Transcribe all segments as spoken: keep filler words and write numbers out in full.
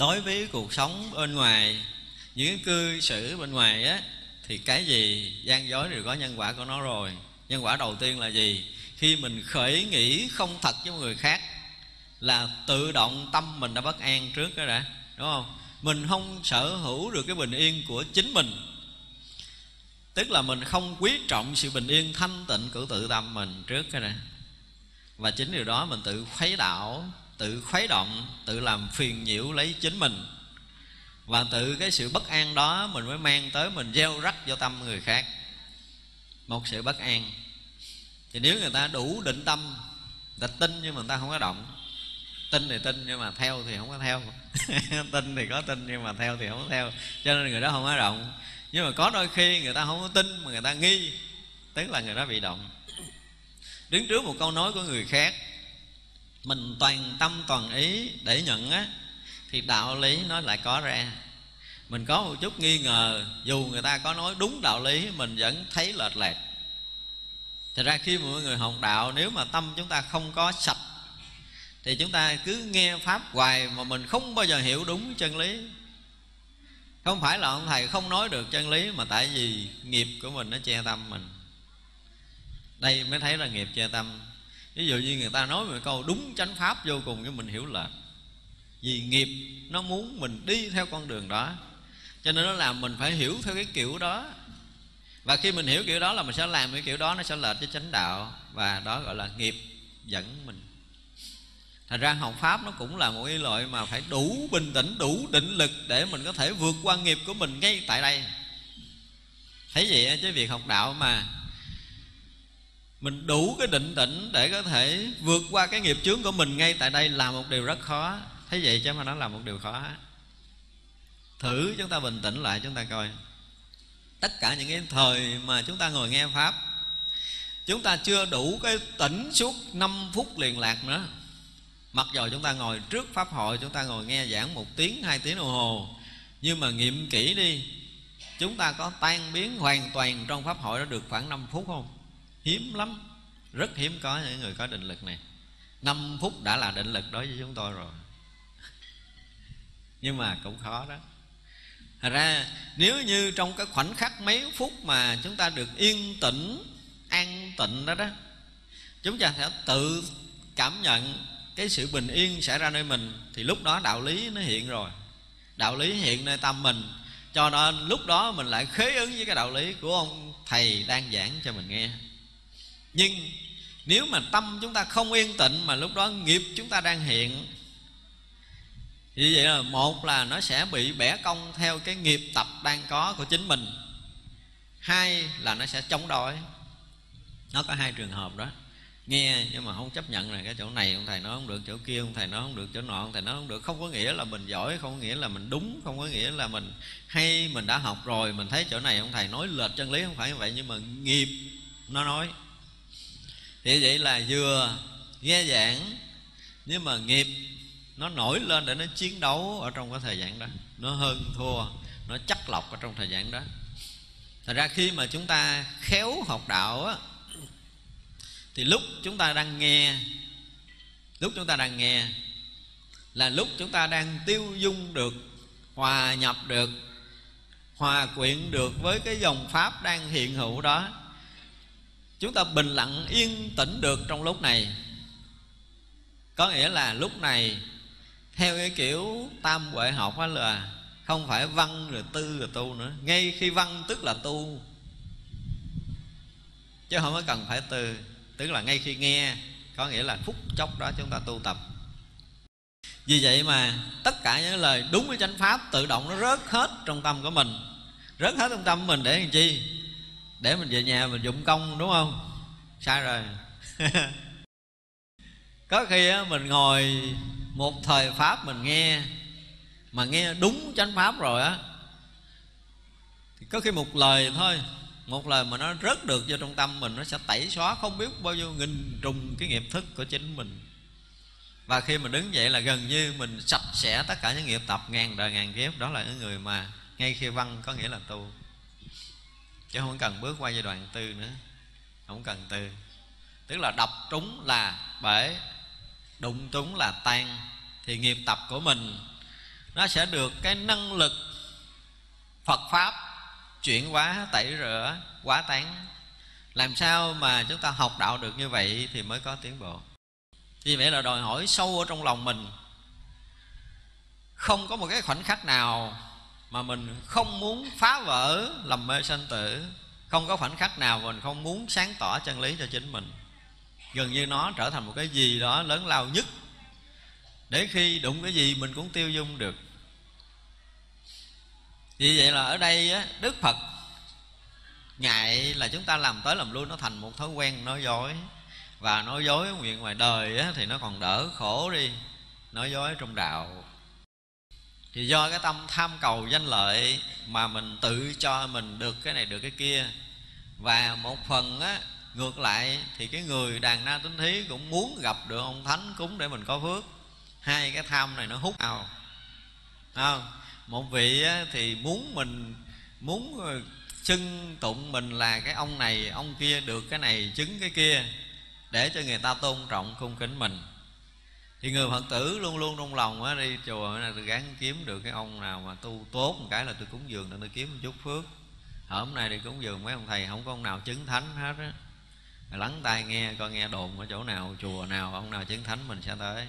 đối với cuộc sống bên ngoài, những cư xử bên ngoài á, thì cái gì gian dối đều có nhân quả của nó rồi. Nhân quả đầu tiên là gì? Khi mình khởi nghĩ không thật với người khác là tự động tâm mình đã bất an trước đó đã, đúng không? Mình không sở hữu được cái bình yên của chính mình, tức là mình không quý trọng sự bình yên thanh tịnh của tự tâm mình trước cái này. Và chính điều đó mình tự khuấy đảo, tự khuấy động, tự làm phiền nhiễu lấy chính mình. Và tự cái sự bất an đó mình mới mang tới, mình gieo rắc vô tâm người khác một sự bất an. Thì nếu người ta đủ định tâm, người ta tin nhưng mà người ta không có động. Tin thì tin nhưng mà theo thì không có theo. Tin thì có tin nhưng mà theo thì không có theo. Cho nên người đó không có động. Nhưng mà có đôi khi người ta không có tin mà người ta nghi, tức là người đó bị động. Đứng trước một câu nói của người khác, mình toàn tâm toàn ý để nhận á, thì đạo lý nó lại có ra. Mình có một chút nghi ngờ, dù người ta có nói đúng đạo lý, mình vẫn thấy lệch lạc. Thật ra khi mọi người học đạo, nếu mà tâm chúng ta không có sạch thì chúng ta cứ nghe pháp hoài mà mình không bao giờ hiểu đúng chân lý. Không phải là ông thầy không nói được chân lý, mà tại vì nghiệp của mình nó che tâm mình. Đây mới thấy là nghiệp che tâm. Ví dụ như người ta nói một câu đúng chánh pháp vô cùng, nhưng mình hiểu lệch. Vì nghiệp nó muốn mình đi theo con đường đó, cho nên nó làm mình phải hiểu theo cái kiểu đó. Và khi mình hiểu kiểu đó là mình sẽ làm cái kiểu đó, nó sẽ lệch với chánh đạo. Và đó gọi là nghiệp dẫn mình. Thành ra học pháp nó cũng là một cái loại mà phải đủ bình tĩnh, đủ định lực để mình có thể vượt qua nghiệp của mình ngay tại đây. Thấy vậy chứ việc học đạo mà mình đủ cái định tĩnh để có thể vượt qua cái nghiệp chướng của mình ngay tại đây là một điều rất khó. Thấy vậy chứ mà nó là một điều khó. Thử chúng ta bình tĩnh lại chúng ta coi. Tất cả những cái thời mà chúng ta ngồi nghe pháp, chúng ta chưa đủ cái tỉnh suốt năm phút liền lạc nữa. Mặc dù chúng ta ngồi trước pháp hội, chúng ta ngồi nghe giảng một tiếng, hai tiếng đồng hồ, nhưng mà nghiệm kỹ đi, chúng ta có tan biến hoàn toàn trong pháp hội đó được khoảng năm phút không? Hiếm lắm, rất hiếm có những người có định lực này. Năm phút đã là định lực đối với chúng tôi rồi. Nhưng mà cũng khó đó. Thật ra nếu như trong cái khoảnh khắc mấy phút mà chúng ta được yên tĩnh, an tịnh đó đó, chúng ta sẽ tự cảm nhận cái sự bình yên xảy ra nơi mình. Thì lúc đó đạo lý nó hiện rồi, đạo lý hiện nơi tâm mình. Cho nên lúc đó mình lại khế ứng với cái đạo lý của ông thầy đang giảng cho mình nghe. Nhưng nếu mà tâm chúng ta không yên tịnh, mà lúc đó nghiệp chúng ta đang hiện, như vậy là một là nó sẽ bị bẻ cong theo cái nghiệp tập đang có của chính mình, hai là nó sẽ chống đối. Nó có hai trường hợp đó. Nghe nhưng mà không chấp nhận là cái chỗ này ông thầy nói không được, chỗ kia ông thầy nói không được, chỗ nọ ông thầy nói không được. Không có nghĩa là mình giỏi, không có nghĩa là mình đúng, không có nghĩa là mình hay, mình đã học rồi. Mình thấy chỗ này ông thầy nói lệch chân lý, không phải như vậy, nhưng mà nghiệp nó nói. Thì vậy là vừa nghe giảng nhưng mà nghiệp nó nổi lên để nó chiến đấu ở trong cái thời gian đó, nó hơn thua, nó chắc lọc ở trong thời gian đó. Thật ra khi mà chúng ta khéo học đạo á, thì lúc chúng ta đang nghe, lúc chúng ta đang nghe là lúc chúng ta đang tiêu dung được, hòa nhập được, hòa quyện được với cái dòng pháp đang hiện hữu đó. Chúng ta bình lặng yên tĩnh được trong lúc này. Có nghĩa là lúc này theo cái kiểu tam huệ học á, là không phải văn rồi tư rồi tu nữa. Ngay khi văn tức là tu, chứ không có cần phải tư. Tức là ngay khi nghe, có nghĩa là phút chốc đó chúng ta tu tập. Vì vậy mà tất cả những lời đúng với chánh pháp tự động nó rớt hết trong tâm của mình. Rớt hết trong tâm mình để làm chi? Để mình về nhà mình dụng công, đúng không? Sai rồi. Có khi mình ngồi một thời pháp mình nghe, mà nghe đúng chánh pháp rồi á, thì có khi một lời thôi, một lời mà nó rớt được vô trong tâm mình, nó sẽ tẩy xóa không biết bao nhiêu nghìn trùng cái nghiệp thức của chính mình. Và khi mình đứng dậy là gần như mình sạch sẽ tất cả những nghiệp tập ngàn đời ngàn kiếp. Đó là những người mà ngay khi văn, có nghĩa là tu, chứ không cần bước qua giai đoạn tư nữa. Không cần tư, tức là đập trúng là bể, đụng trúng là tan. Thì nghiệp tập của mình nó sẽ được cái năng lực Phật Pháp chuyển hóa, tẩy rửa, quá tán. Làm sao mà chúng ta học đạo được như vậy thì mới có tiến bộ. Vì vậy là đòi hỏi sâu ở trong lòng mình. Không có một cái khoảnh khắc nào mà mình không muốn phá vỡ lầm mê sanh tử. Không có khoảnh khắc nào mình không muốn sáng tỏ chân lý cho chính mình. Gần như nó trở thành một cái gì đó lớn lao nhất, để khi đụng cái gì mình cũng tiêu dung được. Vì vậy là ở đây á, Đức Phật ngại là chúng ta làm tới làm lui nó thành một thói quen nói dối. Và nói dối nguyện ngoài đời á, thì nó còn đỡ khổ đi. Nói dối trong đạo thì do cái tâm tham cầu danh lợi mà mình tự cho mình được cái này được cái kia. Và một phần á, ngược lại thì cái người đàn na tín thí cũng muốn gặp được ông Thánh cúng để mình có phước. Hai cái tham này nó hút vào không? Một vị thì muốn mình, muốn xưng tụng mình là cái ông này, ông kia được cái này, chứng cái kia, để cho người ta tôn trọng, cung kính mình. Thì người Phật tử luôn luôn trong lòng á, đi chùa là tôi gắng kiếm được cái ông nào mà tu tốt một cái là tôi cúng dường, là tôi kiếm một chút phước. Hôm nay thì cúng dường mấy ông thầy không có ông nào chứng thánh hết á. Lắng tai nghe coi nghe đồn ở chỗ nào, chùa nào, ông nào chứng thánh mình sẽ tới.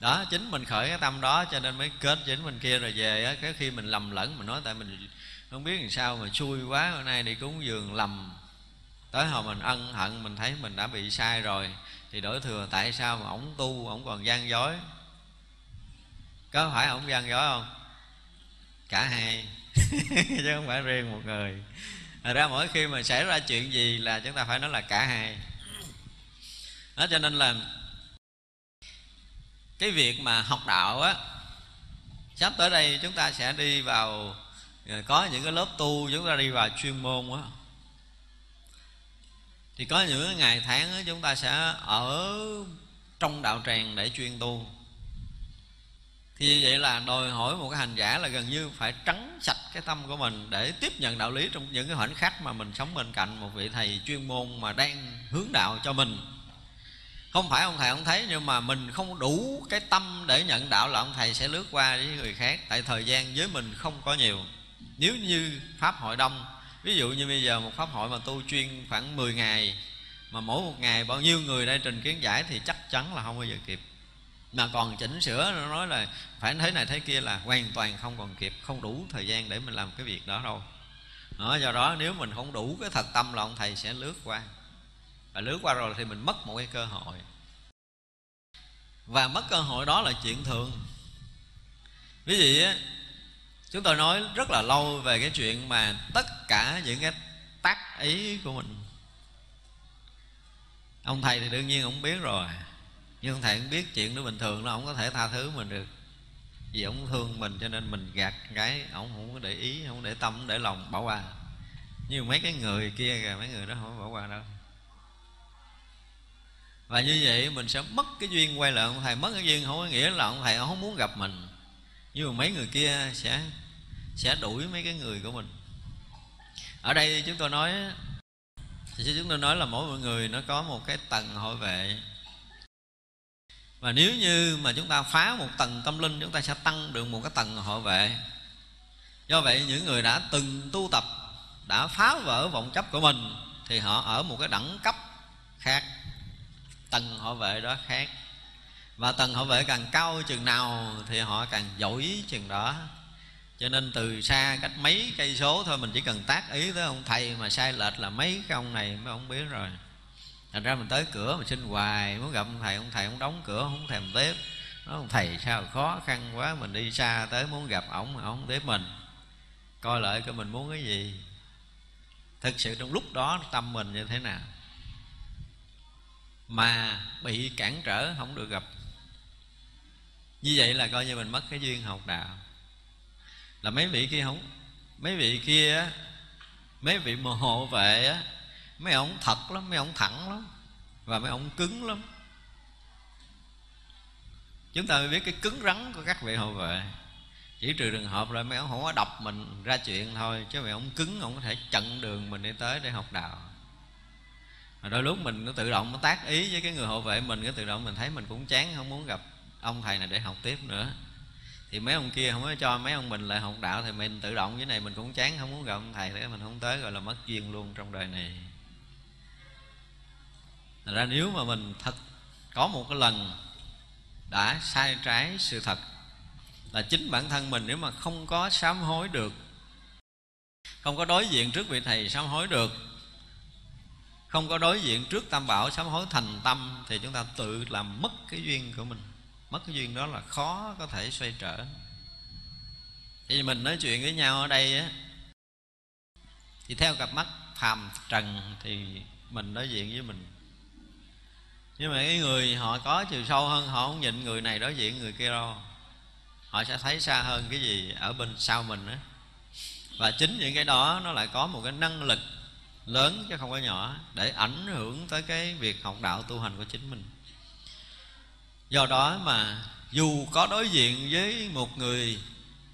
Đó, chính mình khởi cái tâm đó cho nên mới kết chính bên kia. Rồi về á, cái khi mình lầm lẫn mình nói tại mình không biết làm sao mà xui quá, hôm nay đi cúng dường lầm. Tới hồi mình ân hận, mình thấy mình đã bị sai rồi thì đổi thừa tại sao mà ổng tu, ổng còn gian dối. Có phải ổng gian dối không? Cả hai chứ không phải riêng một người. Thật ra mỗi khi mà xảy ra chuyện gì là chúng ta phải nói là cả hai. Đó, cho nên là cái việc mà học đạo á, sắp tới đây chúng ta sẽ đi vào, có những cái lớp tu chúng ta đi vào chuyên môn á. Thì có những ngày tháng á, chúng ta sẽ ở trong đạo tràng để chuyên tu. Thì vậy là đòi hỏi một cái hành giả là gần như phải trắng sạch cái tâm của mình để tiếp nhận đạo lý trong những cái khoảnh khắc mà mình sống bên cạnh một vị thầy chuyên môn mà đang hướng đạo cho mình. Không phải ông thầy không thấy, nhưng mà mình không đủ cái tâm để nhận đạo là ông thầy sẽ lướt qua với người khác. Tại thời gian với mình không có nhiều. Nếu như pháp hội đông, ví dụ như bây giờ một pháp hội mà tu chuyên khoảng mười ngày, mà mỗi một ngày bao nhiêu người đây trình kiến giải thì chắc chắn là không bao giờ kịp. Mà còn chỉnh sửa, nó nói là phải thế này thế kia là hoàn toàn không còn kịp. Không đủ thời gian để mình làm cái việc đó đâu. Đó, do đó nếu mình không đủ cái thật tâm là ông thầy sẽ lướt qua. Và lướt qua rồi thì mình mất một cái cơ hội. Và mất cơ hội đó là chuyện thường. Ví dụ chúng tôi nói rất là lâu về cái chuyện mà tất cả những cái tác ý của mình. Ông thầy thì đương nhiên ông biết rồi, nhưng ông thầy cũng biết chuyện đó bình thường, nó không có thể tha thứ mình được. Vì ông thương mình cho nên mình gạt cái, ông không có để ý, không để tâm, không để lòng, bỏ qua. Như mấy cái người kia kìa, mấy người đó không bỏ qua đâu. Và như vậy mình sẽ mất cái duyên quay lại ông thầy. Mất cái duyên không có nghĩa là ông thầy không muốn gặp mình, nhưng mà mấy người kia sẽ sẽ đuổi mấy cái người của mình. Ở đây chúng tôi nói thì chúng tôi nói là mỗi người nó có một cái tầng hộ vệ. Và nếu như mà chúng ta phá một tầng tâm linh, chúng ta sẽ tăng được một cái tầng hộ vệ. Do vậy những người đã từng tu tập, đã phá vỡ vọng chấp của mình thì họ ở một cái đẳng cấp khác, tầng hộ vệ đó khác. Và tầng hộ vệ càng cao chừng nào thì họ càng giỏi chừng đó. Cho nên từ xa cách mấy cây số thôi, mình chỉ cần tác ý tới ông thầy mà sai lệch là mấy cái ông này mới không biết rồi. Thành ra mình tới cửa mình xin hoài, muốn gặp ông thầy, ông thầy không đóng cửa, không thèm tiếp. Nói ông thầy sao khó khăn quá, mình đi xa tới muốn gặp ổng mà ổng không tiếp mình. Coi lại coi mình muốn cái gì, thực sự trong lúc đó tâm mình như thế nào. Mà bị cản trở không được gặp. Như vậy là coi như mình mất cái duyên học đạo. Là mấy vị kia không, mấy vị kia, mấy vị mà hộ vệ á, mấy ông thật lắm, mấy ông thẳng lắm, và mấy ông cứng lắm. Chúng ta mới biết cái cứng rắn của các vị hộ vệ. Chỉ trừ trường hợp là mấy ông không có đọc mình ra chuyện thôi, chứ mấy ông cứng ông có thể chặn đường mình đi tới để học đạo. Mà đôi lúc mình nó tự động nó tác ý với cái người hộ vệ mình, cái tự động mình thấy mình cũng chán, không muốn gặp ông thầy này để học tiếp nữa. thì mấy ông kia không có cho mấy ông mình lại học đạo, thì mình tự động với này mình cũng chán, không muốn gặp ông thầy nữa, mình không tới, gọi là mất duyên luôn trong đời này. Thật ra nếu mà mình thật có một cái lần đã sai trái sự thật, là chính bản thân mình nếu mà không có sám hối được, không có đối diện trước vị thầy sám hối được, không có đối diện trước Tam Bảo sám hối thành tâm, thì chúng ta tự làm mất cái duyên của mình. Mất cái duyên đó là khó có thể xoay trở. Thì mình nói chuyện với nhau ở đây á, thì theo cặp mắt phàm trần thì mình đối diện với mình, nhưng mà cái người họ có chiều sâu hơn, họ không nhịn người này đối diện người kia đâu, họ sẽ thấy xa hơn cái gì ở bên sau mình á. Và chính những cái đó nó lại có một cái năng lực lớn chứ không có nhỏ, để ảnh hưởng tới cái việc học đạo tu hành của chính mình. Do đó mà dù có đối diện với một người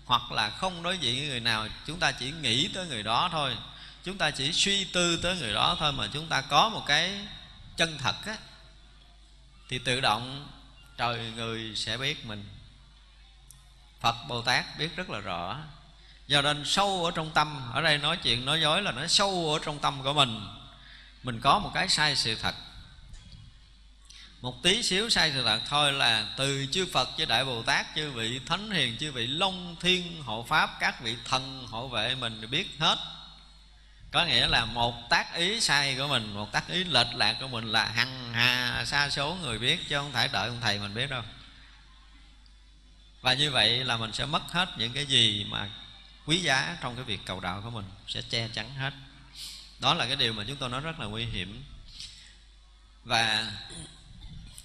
hoặc là không đối diện với người nào, chúng ta chỉ nghĩ tới người đó thôi, chúng ta chỉ suy tư tới người đó thôi, mà chúng ta có một cái chân thật á, thì tự động trời người sẽ biết mình. Phật Bồ Tát biết rất là rõ. Do nên sâu ở trong tâm, ở đây nói chuyện nói dối là nó sâu ở trong tâm của mình. Mình có một cái sai sự thật, một tí xíu sai sự thật thôi là từ chư Phật, chư Đại Bồ Tát, chư vị Thánh Hiền, chư vị Long Thiên hộ Pháp, các vị thần hộ vệ mình biết hết. Có nghĩa là một tác ý sai của mình, một tác ý lệch lạc của mình là hằng hà sa số người biết, chứ không phải đợi ông thầy mình biết đâu. Và như vậy là mình sẽ mất hết những cái gì mà quý giá trong cái việc cầu đạo của mình, sẽ che chắn hết. Đó là cái điều mà chúng tôi nói rất là nguy hiểm. Và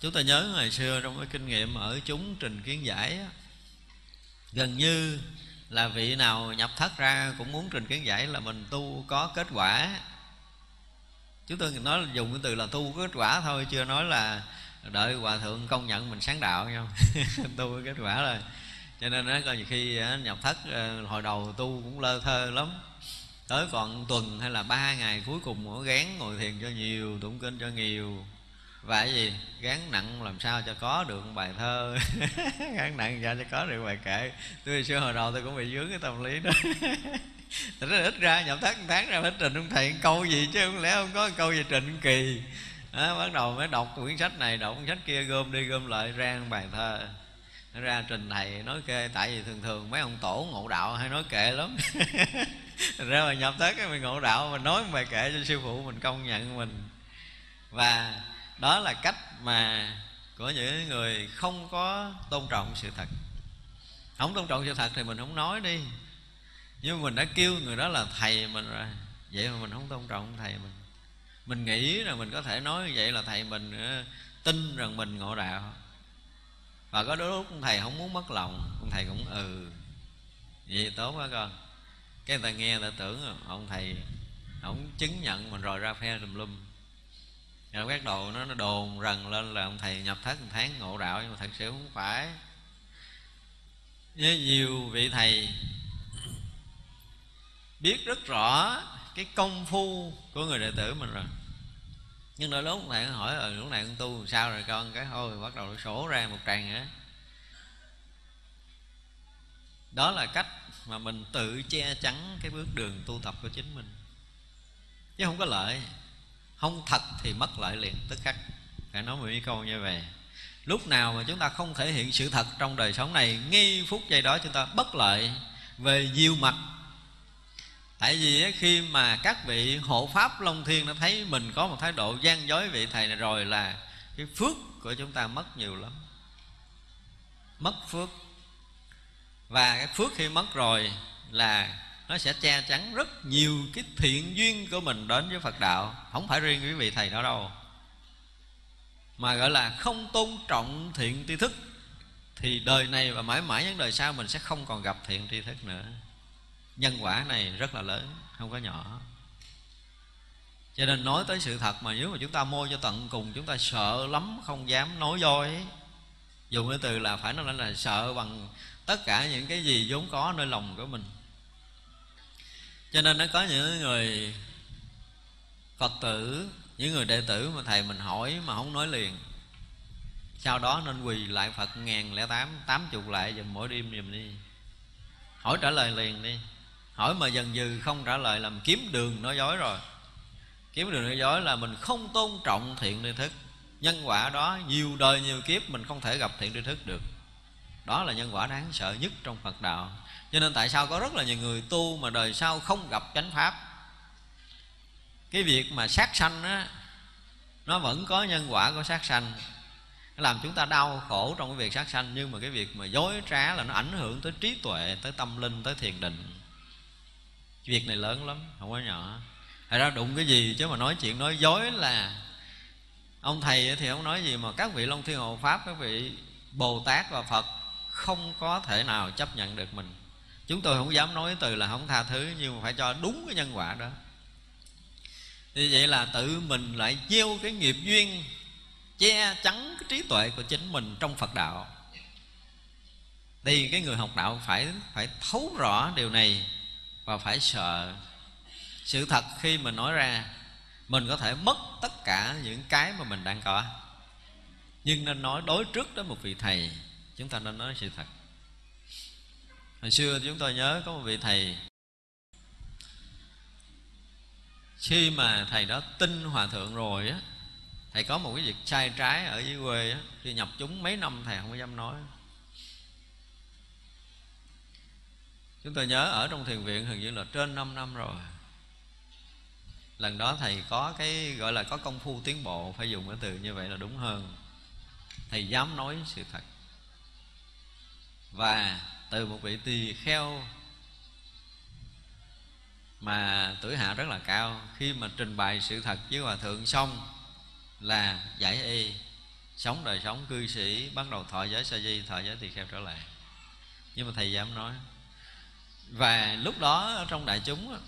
chúng tôi nhớ ngày xưa trong cái kinh nghiệm ở chúng trình kiến giải, gần như là vị nào nhập thất ra cũng muốn trình kiến giải là mình tu có kết quả. Chúng tôi nói dùng cái từ là tu có kết quả thôi, chưa nói là đợi Hòa Thượng công nhận mình sáng đạo nhau. Tu có kết quả rồi. Cho nên nó coi nhiều khi nhập thất hồi đầu tu cũng lơ thơ lắm, tới còn tuần hay là ba ngày cuối cùng họ gán ngồi thiền cho nhiều, tụng kinh cho nhiều. Và cái gì? Gán nặng làm sao cho có được bài thơ. Gán nặng làm sao cho có được bài kệ. Tôi xưa hồi đầu tôi cũng bị vướng cái tâm lý đó. Thật ra ít ra nhập thất tháng ra phải trình ông thầy câu gì, chứ không lẽ không có câu gì trình kỳ đó. Bắt đầu mới đọc quyển sách này, đọc quyển sách kia, gom đi gom lại ra bài thơ. Nó ra trình thầy nói kệ, tại vì thường thường mấy ông tổ ngộ đạo hay nói kệ lắm. Ra mà nhập thất mình ngộ đạo, mình nói bài kệ cho sư phụ mình công nhận mình. Và đó là cách mà của những người không có tôn trọng sự thật. Không tôn trọng sự thật thì mình không nói đi, nhưng mình đã kêu người đó là thầy mình rồi, vậy mà mình không tôn trọng thầy mình. Mình nghĩ là mình có thể nói vậy là thầy mình tin rằng mình ngộ đạo. Và có đôi lúc thầy không muốn mất lòng, ông thầy cũng ừ vậy tốt quá con. Cái người ta nghe người ta tưởng ông thầy không chứng nhận mình rồi ra phe tùm lum. Rồi các đồ nó, nó đồn rần lên là ông thầy nhập thất một tháng ngộ đạo, nhưng mà thật sự không phải. Với nhiều vị thầy biết rất rõ cái công phu của người đệ tử mình rồi, nhưng đôi lúc thầy hỏi ờ lúc này con tu làm sao rồi con, cái thôi bắt đầu sổ ra một tràng nữa. Đó là cách mà mình tự che chắn cái bước đường tu tập của chính mình, chứ không có lợi. Không thật thì mất lợi liền tức khắc. Phải nói một câu như vậy. Lúc nào mà chúng ta không thể hiện sự thật trong đời sống này, ngay phút giây đó chúng ta bất lợi về nhiều mặt. Tại vì khi mà các vị hộ pháp Long Thiên đã thấy mình có một thái độ gian dối vị thầy này rồi, là cái phước của chúng ta mất nhiều lắm. Mất phước. Và cái phước khi mất rồi là nó sẽ che chắn rất nhiều cái thiện duyên của mình đến với Phật đạo. Không phải riêng với vị thầy đó đâu, mà gọi là không tôn trọng thiện tri thức, thì đời này và mãi mãi những đời sau mình sẽ không còn gặp thiện tri thức nữa. Nhân quả này rất là lớn, không có nhỏ. Cho nên nói tới sự thật mà nếu mà chúng ta môi cho tận cùng, chúng ta sợ lắm, không dám nói dối. Dùng cái từ là phải nói là sợ bằng tất cả những cái gì vốn có nơi lòng của mình. Cho nên nó có những người Phật tử, những người đệ tử mà thầy mình hỏi mà không nói liền, Sau đó nên quỳ lại Phật một ngàn lẻ tám, tám mươi lại dùm mỗi đêm dùm đi. Hỏi trả lời liền đi. Hỏi mà dần dừ không trả lời làm kiếm đường nói dối rồi. Kiếm đường nói dối là mình không tôn trọng thiện tri thức. Nhân quả đó nhiều đời nhiều kiếp mình không thể gặp thiện tri thức được. Đó là nhân quả đáng sợ nhất trong Phật đạo. Cho nên tại sao có rất là nhiều người tu mà đời sau không gặp chánh pháp. Cái việc mà sát sanh á, nó vẫn có nhân quả của sát sanh, nó làm chúng ta đau khổ trong cái việc sát sanh. Nhưng mà cái việc mà dối trá là nó ảnh hưởng tới trí tuệ, tới tâm linh, tới thiền định. Việc này lớn lắm, không có nhỏ. Thật ra đụng cái gì chứ mà nói chuyện nói dối là ông thầy thì không nói gì, mà các vị Long Thiên Hộ Pháp, các vị Bồ Tát và Phật không có thể nào chấp nhận được mình. Chúng tôi không dám nói từ là không tha thứ, nhưng mà phải cho đúng cái nhân quả đó. Như vậy là tự mình lại gieo cái nghiệp duyên che chắn cái trí tuệ của chính mình trong Phật đạo. Thì cái người học đạo phải phải thấu rõ điều này và phải sợ sự thật khi mình nói ra. Mình có thể mất tất cả những cái mà mình đang có, nhưng nên nói đối trước đó một vị thầy. Chúng ta nên nói sự thật. Hồi xưa chúng tôi nhớ có một vị thầy, khi mà thầy đó tin hòa thượng rồi á, thầy có một cái việc sai trái ở dưới quê á, thì nhập chúng mấy năm thầy không có dám nói. Chúng tôi nhớ ở trong thiền viện hình như là trên năm năm rồi. Lần đó thầy có cái gọi là có công phu tiến bộ, phải dùng cái từ như vậy là đúng hơn. Thầy dám nói sự thật. Và từ một vị tỳ kheo mà tuổi hạ rất là cao, khi mà trình bày sự thật với hòa thượng xong là giải y, sống đời sống cư sĩ, bắt đầu thọ giới sa di, thọ giới tỳ kheo trở lại. Nhưng mà thầy dám nói. Và lúc đó trong đại chúng,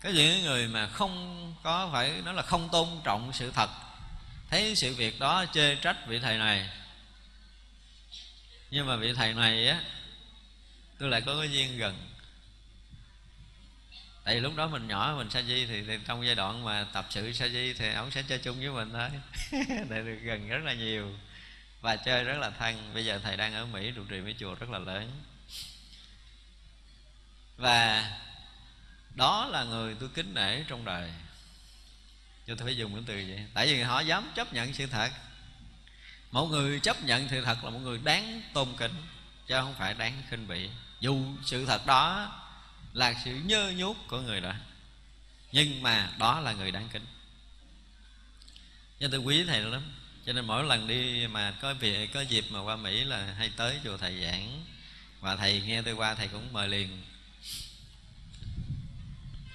cái những người mà không có phải nói là không tôn trọng sự thật, thấy sự việc đó chê trách vị thầy này. Nhưng mà vị thầy này á, tôi lại có cái duyên gần. Tại vì lúc đó mình nhỏ, mình sa di thì, thì trong giai đoạn mà tập sự sa di thì ổng sẽ chơi chung với mình thôi. Để được gần rất là nhiều và chơi rất là thân. Bây giờ thầy đang ở Mỹ trụ trì mấy chùa rất là lớn. Và đó là người tôi kính nể trong đời, cho tôi phải dùng cái từ vậy. Tại vì họ dám chấp nhận sự thật. Một người chấp nhận sự thật là một người đáng tôn kính, chứ không phải đáng khinh bỉ. Dù sự thật đó là sự nhơ nhút của người đó, nhưng mà đó là người đáng kính. Cho nên tôi quý thầy lắm. Cho nên mỗi lần đi mà có việc, có dịp mà qua Mỹ là hay tới chùa thầy giảng. Và thầy nghe tôi qua thầy cũng mời liền.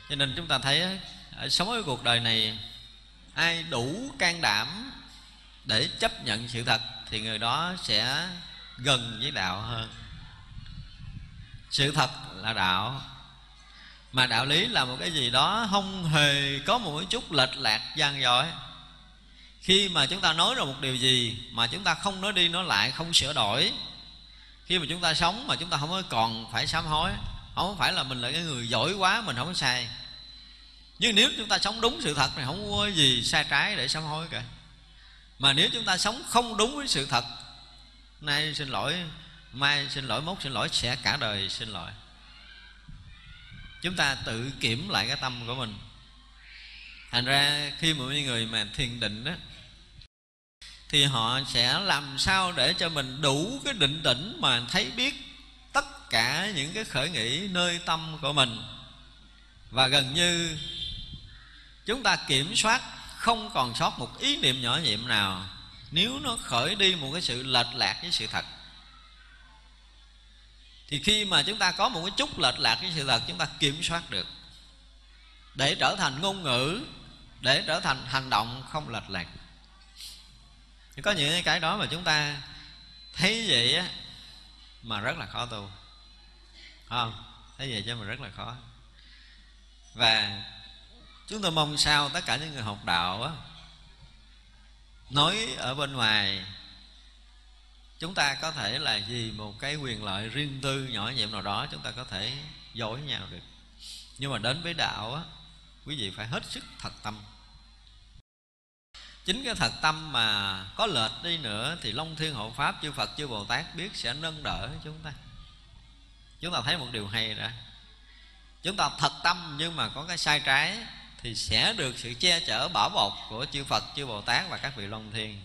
Cho nên chúng ta thấy ở sống ở cuộc đời này, ai đủ can đảm để chấp nhận sự thật thì người đó sẽ gần với đạo hơn. Sự thật là đạo. Mà đạo lý là một cái gì đó không hề có một chút lệch lạc gian dối. Khi mà chúng ta nói ra một điều gì mà chúng ta không nói đi nói lại, không sửa đổi, khi mà chúng ta sống mà chúng ta không còn phải sám hối. Không phải là mình là cái người giỏi quá, mình không có sai. Nhưng nếu chúng ta sống đúng sự thật thì không có gì sai trái để sám hối cả. Mà nếu chúng ta sống không đúng với sự thật, nay xin lỗi, mai xin lỗi, mốt xin lỗi, sẽ cả đời xin lỗi. Chúng ta tự kiểm lại cái tâm của mình. Thành ra khi mà những người mà thiền định đó, thì họ sẽ làm sao để cho mình đủ cái định tĩnh mà thấy biết tất cả những cái khởi nghĩ nơi tâm của mình. Và gần như chúng ta kiểm soát không còn sót một ý niệm nhỏ nhiệm nào nếu nó khởi đi một cái sự lệch lạc với sự thật. Thì khi mà chúng ta có một cái chút lệch lạc với sự thật, chúng ta kiểm soát được, để trở thành ngôn ngữ, để trở thành hành động không lệch lạc. Có những cái đó mà chúng ta thấy vậy á mà rất là khó tu. Không, thấy vậy chứ mà rất là khó. Và chúng tôi mong sao tất cả những người học đạo á, nói ở bên ngoài chúng ta có thể là vì một cái quyền lợi riêng tư nhỏ nhiệm nào đó chúng ta có thể dối nhau được. Nhưng mà đến với đạo á, quý vị phải hết sức thật tâm. Chính cái thật tâm mà có lệch đi nữa thì Long Thiên Hộ Pháp, chư Phật, chư Bồ Tát biết sẽ nâng đỡ chúng ta. Chúng ta thấy một điều hay đã. Chúng ta thật tâm nhưng mà có cái sai trái thì sẽ được sự che chở bảo bọc của chư Phật, chư Bồ Tát và các vị Long Thiên.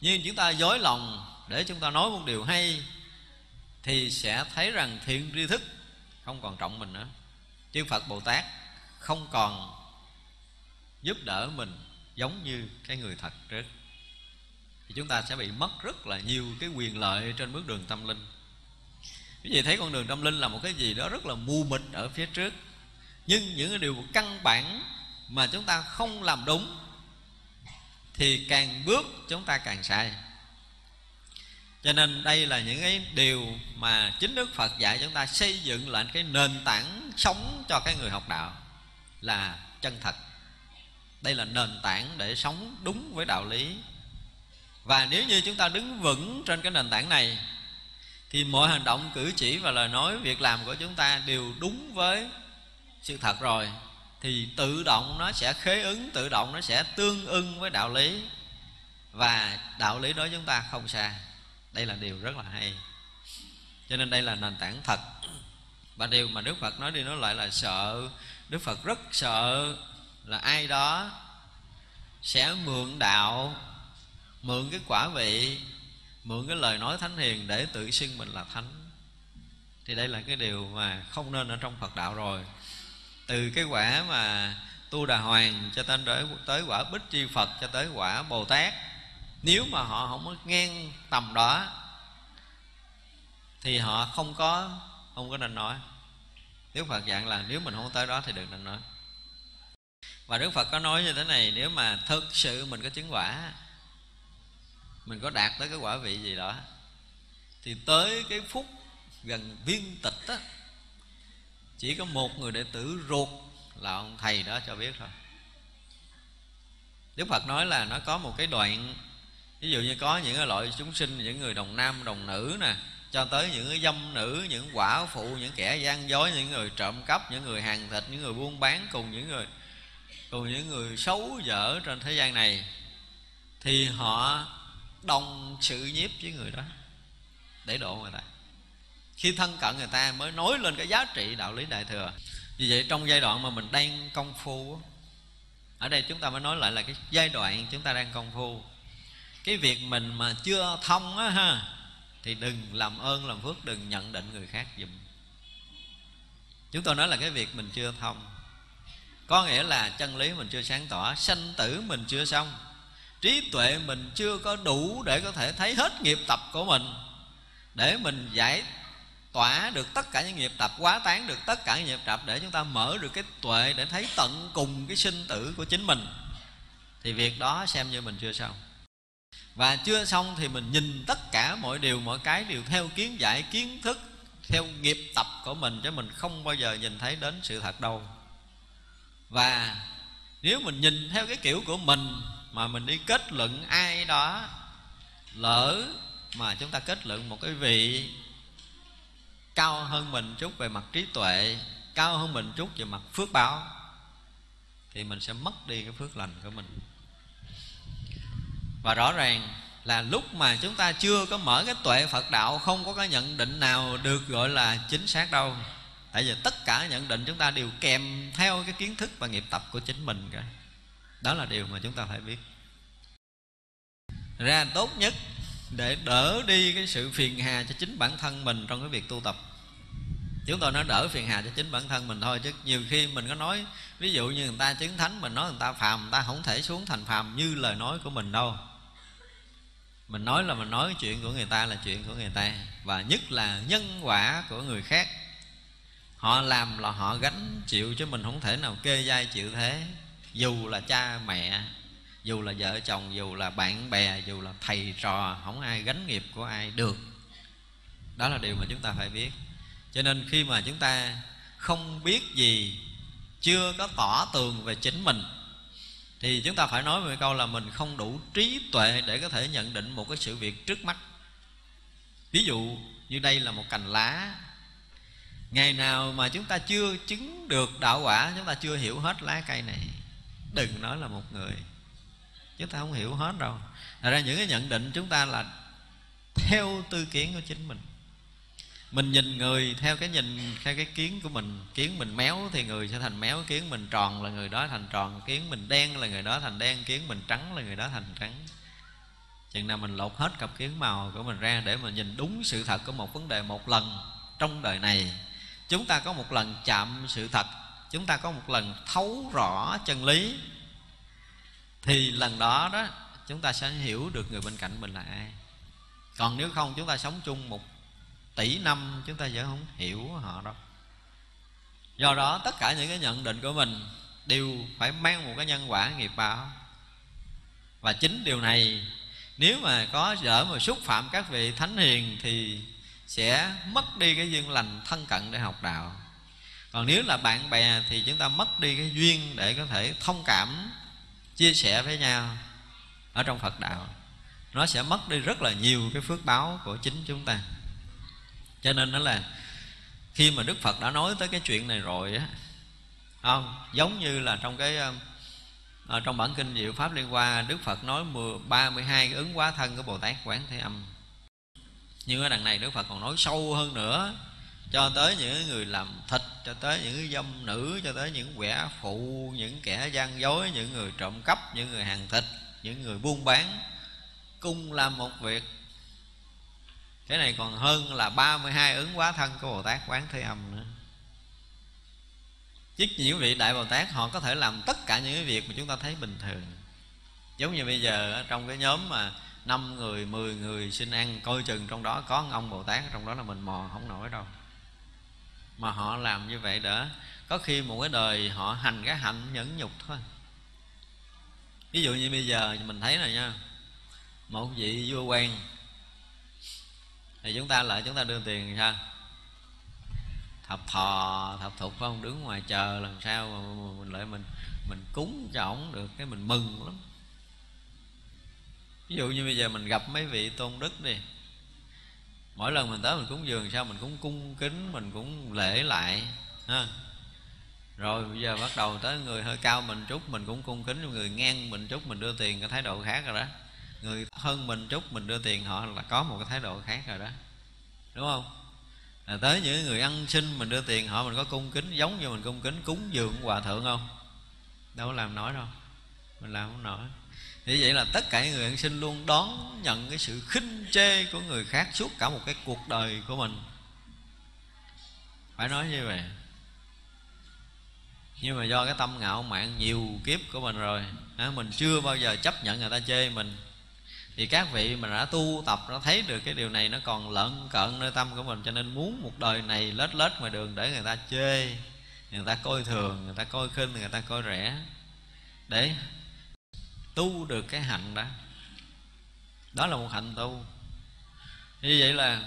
Nhưng chúng ta dối lòng để chúng ta nói một điều hay thì sẽ thấy rằng thiện tri thức không còn trọng mình nữa. Chư Phật Bồ Tát không còn giúp đỡ mình giống như cái người thật trước, thì chúng ta sẽ bị mất rất là nhiều cái quyền lợi trên bước đường tâm linh. Quý vị thấy con đường tâm linh là một cái gì đó rất là mù mịt ở phía trước, nhưng những cái điều căn bản mà chúng ta không làm đúng thì càng bước chúng ta càng sai. Cho nên đây là những cái điều mà chính Đức Phật dạy chúng ta xây dựng lại cái nền tảng sống cho cái người học đạo là chân thật. Đây là nền tảng để sống đúng với đạo lý. Và nếu như chúng ta đứng vững trên cái nền tảng này thì mọi hành động, cử chỉ và lời nói, việc làm của chúng ta đều đúng với sự thật rồi, thì tự động nó sẽ khế ứng, tự động nó sẽ tương ưng với đạo lý, và đạo lý đó chúng ta không sai. Đây là điều rất là hay. Cho nên đây là nền tảng thật. Và điều mà Đức Phật nói đi nói lại là sợ. Đức Phật rất sợ là ai đó sẽ mượn đạo, mượn cái quả vị, mượn cái lời nói thánh hiền để tự xưng mình là thánh. Thì đây là cái điều mà không nên ở trong Phật đạo rồi. Từ cái quả mà Tu Đà Hoàng cho tới quả Bích Chi Phật, cho tới quả Bồ Tát, nếu mà họ không có ngang tầm đó thì họ không có không có nên nói. Nếu Phật dặn là nếu mình không tới đó thì đừng nên nói. Và Đức Phật có nói như thế này: nếu mà thực sự mình có chứng quả, mình có đạt tới cái quả vị gì đó, thì tới cái phút gần viên tịch á, chỉ có một người đệ tử ruột là ông thầy đó cho biết thôi. Đức Phật nói là nó có một cái đoạn, ví dụ như có những cái loại chúng sinh, những người đồng nam, đồng nữ nè, cho tới những cái dâm nữ, những quả phụ, những kẻ gian dối, những người trộm cắp, những người hàng thịt, những người buôn bán, cùng những người cùng những người xấu dở trên thế gian này, thì họ đồng sự nhiếp với người đó để độ người ta. Khi thân cận người ta mới nói lên cái giá trị đạo lý Đại Thừa. Vì vậy trong giai đoạn mà mình đang công phu, ở đây chúng ta mới nói lại là cái giai đoạn chúng ta đang công phu, cái việc mình mà chưa thông á ha, thì đừng làm ơn làm phước, đừng nhận định người khác giùm. Chúng tôi nói là cái việc mình chưa thông có nghĩa là chân lý mình chưa sáng tỏ, sanh tử mình chưa xong, trí tuệ mình chưa có đủ để có thể thấy hết nghiệp tập của mình, để mình giải tỏa được tất cả những nghiệp tập, quá tán được tất cả những nghiệp tập, để chúng ta mở được cái tuệ để thấy tận cùng cái sinh tử của chính mình, thì việc đó xem như mình chưa xong. Và chưa xong thì mình nhìn tất cả mọi điều, mọi cái đều theo kiến giải, kiến thức, theo nghiệp tập của mình, chứ mình không bao giờ nhìn thấy đến sự thật đâu. Và nếu mình nhìn theo cái kiểu của mình mà mình đi kết luận ai đó, lỡ mà chúng ta kết luận một cái vị cao hơn mình chút về mặt trí tuệ, cao hơn mình chút về mặt phước báo, thì mình sẽ mất đi cái phước lành của mình. Và rõ ràng là lúc mà chúng ta chưa có mở cái tuệ Phật đạo, không có cái nhận định nào được gọi là chính xác đâu. Tại vì tất cả nhận định chúng ta đều kèm theo cái kiến thức và nghiệp tập của chính mình cả. Đó là điều mà chúng ta phải biết. Ra tốt nhất để đỡ đi cái sự phiền hà cho chính bản thân mình trong cái việc tu tập, chúng tôi nói đỡ phiền hà cho chính bản thân mình thôi, chứ nhiều khi mình có nói, ví dụ như người ta chứng thánh, mình nói người ta phàm, người ta không thể xuống thành phàm như lời nói của mình đâu. Mình nói là mình nói chuyện của người ta là chuyện của người ta, và nhất là nhân quả của người khác, họ làm là họ gánh chịu, chứ mình không thể nào kê vai chịu thế. Dù là cha mẹ, dù là vợ chồng, dù là bạn bè, dù là thầy trò, không ai gánh nghiệp của ai được. Đó là điều mà chúng ta phải biết. Cho nên khi mà chúng ta không biết gì, chưa có tỏ tường về chính mình, thì chúng ta phải nói một câu là mình không đủ trí tuệ để có thể nhận định một cái sự việc trước mắt. Ví dụ như đây là một cành lá, ngày nào mà chúng ta chưa chứng được đạo quả, chúng ta chưa hiểu hết lá cây này, đừng nói là một người. Chúng ta không hiểu hết đâu. Thật ra những cái nhận định chúng ta là theo tư kiến của chính mình. Mình nhìn người theo cái nhìn, theo cái kiến của mình. Kiến mình méo thì người sẽ thành méo, kiến mình tròn là người đó thành tròn, kiến mình đen là người đó thành đen, kiến mình trắng là người đó thành trắng. Chừng nào mình lột hết cặp kiến màu của mình ra để mà nhìn đúng sự thật của một vấn đề một lần trong đời này. Chúng ta có một lần chạm sự thật, chúng ta có một lần thấu rõ chân lý, thì lần đó đó chúng ta sẽ hiểu được người bên cạnh mình là ai. Còn nếu không, chúng ta sống chung một tỷ năm chúng ta vẫn không hiểu họ đâu. Do đó tất cả những cái nhận định của mình đều phải mang một cái nhân quả nghiệp báo. Và chính điều này, nếu mà có dở mà xúc phạm các vị thánh hiền thì sẽ mất đi cái duyên lành thân cận để học đạo. Còn nếu là bạn bè thì chúng ta mất đi cái duyên để có thể thông cảm, chia sẻ với nhau ở trong Phật đạo. Nó sẽ mất đi rất là nhiều cái phước báo của chính chúng ta. Cho nên đó là khi mà Đức Phật đã nói tới cái chuyện này rồi á, không, giống như là trong cái à, trong bản kinh Diệu Pháp Liên Hoa, Đức Phật nói ba mươi hai cái ứng hóa thân của Bồ Tát Quán Thế Âm. Nhưng ở đằng này Đức Phật còn nói sâu hơn nữa, cho tới những người làm thịt, cho tới những dâm nữ, cho tới những quẻ phụ, những kẻ gian dối, những người trộm cắp, những người hàng thịt, những người buôn bán, cùng làm một việc. Cái này còn hơn là ba mươi hai ứng hóa thân của Bồ Tát Quán Thế Âm nữa. Chứ những vị Đại Bồ Tát họ có thể làm tất cả những cái việc mà chúng ta thấy bình thường. Giống như bây giờ trong cái nhóm mà năm người, mười người xin ăn, coi chừng trong đó có ông Bồ Tát trong đó là mình mò không nổi đâu. Mà họ làm như vậy đã, có khi một cái đời họ hành cái hạnh nhẫn nhục thôi. Ví dụ như bây giờ mình thấy này nha, một vị vua quan thì chúng ta lại chúng ta đưa tiền sao? Thập thò, thập thục phải không? Đứng ngoài chờ làm sao mà mình lại mình mình cúng cho ổng được, cái mình mừng lắm. Ví dụ như bây giờ mình gặp mấy vị tôn đức đi, mỗi lần mình tới mình cúng dường sao mình cũng cung kính, mình cũng lễ lại ha. Rồi bây giờ bắt đầu tới người hơi cao mình chút mình cũng cung kính, người ngang mình chút mình đưa tiền, cái thái độ khác rồi đó. Người hơn mình chút mình đưa tiền họ là có một cái thái độ khác rồi đó, đúng không? Là tới những người ăn xin mình đưa tiền họ mình có cung kính giống như mình cung kính cúng dường hòa thượng không? Đâu có làm nổi đâu, mình làm không nổi. Như vậy là tất cả những người ăn xin luôn đón nhận cái sự khinh chê của người khác suốt cả một cái cuộc đời của mình. Phải nói như vậy. Nhưng mà do cái tâm ngạo mạn nhiều kiếp của mình rồi, mình chưa bao giờ chấp nhận người ta chê mình. Thì các vị mà đã tu tập nó thấy được cái điều này, nó còn lợn cợn nơi tâm của mình, cho nên muốn một đời này lết lết ngoài đường để người ta chê, người ta coi thường, người ta coi khinh, người ta coi rẻ, để tu được cái hạnh đó. Đó là một hạnh tu. Như vậy là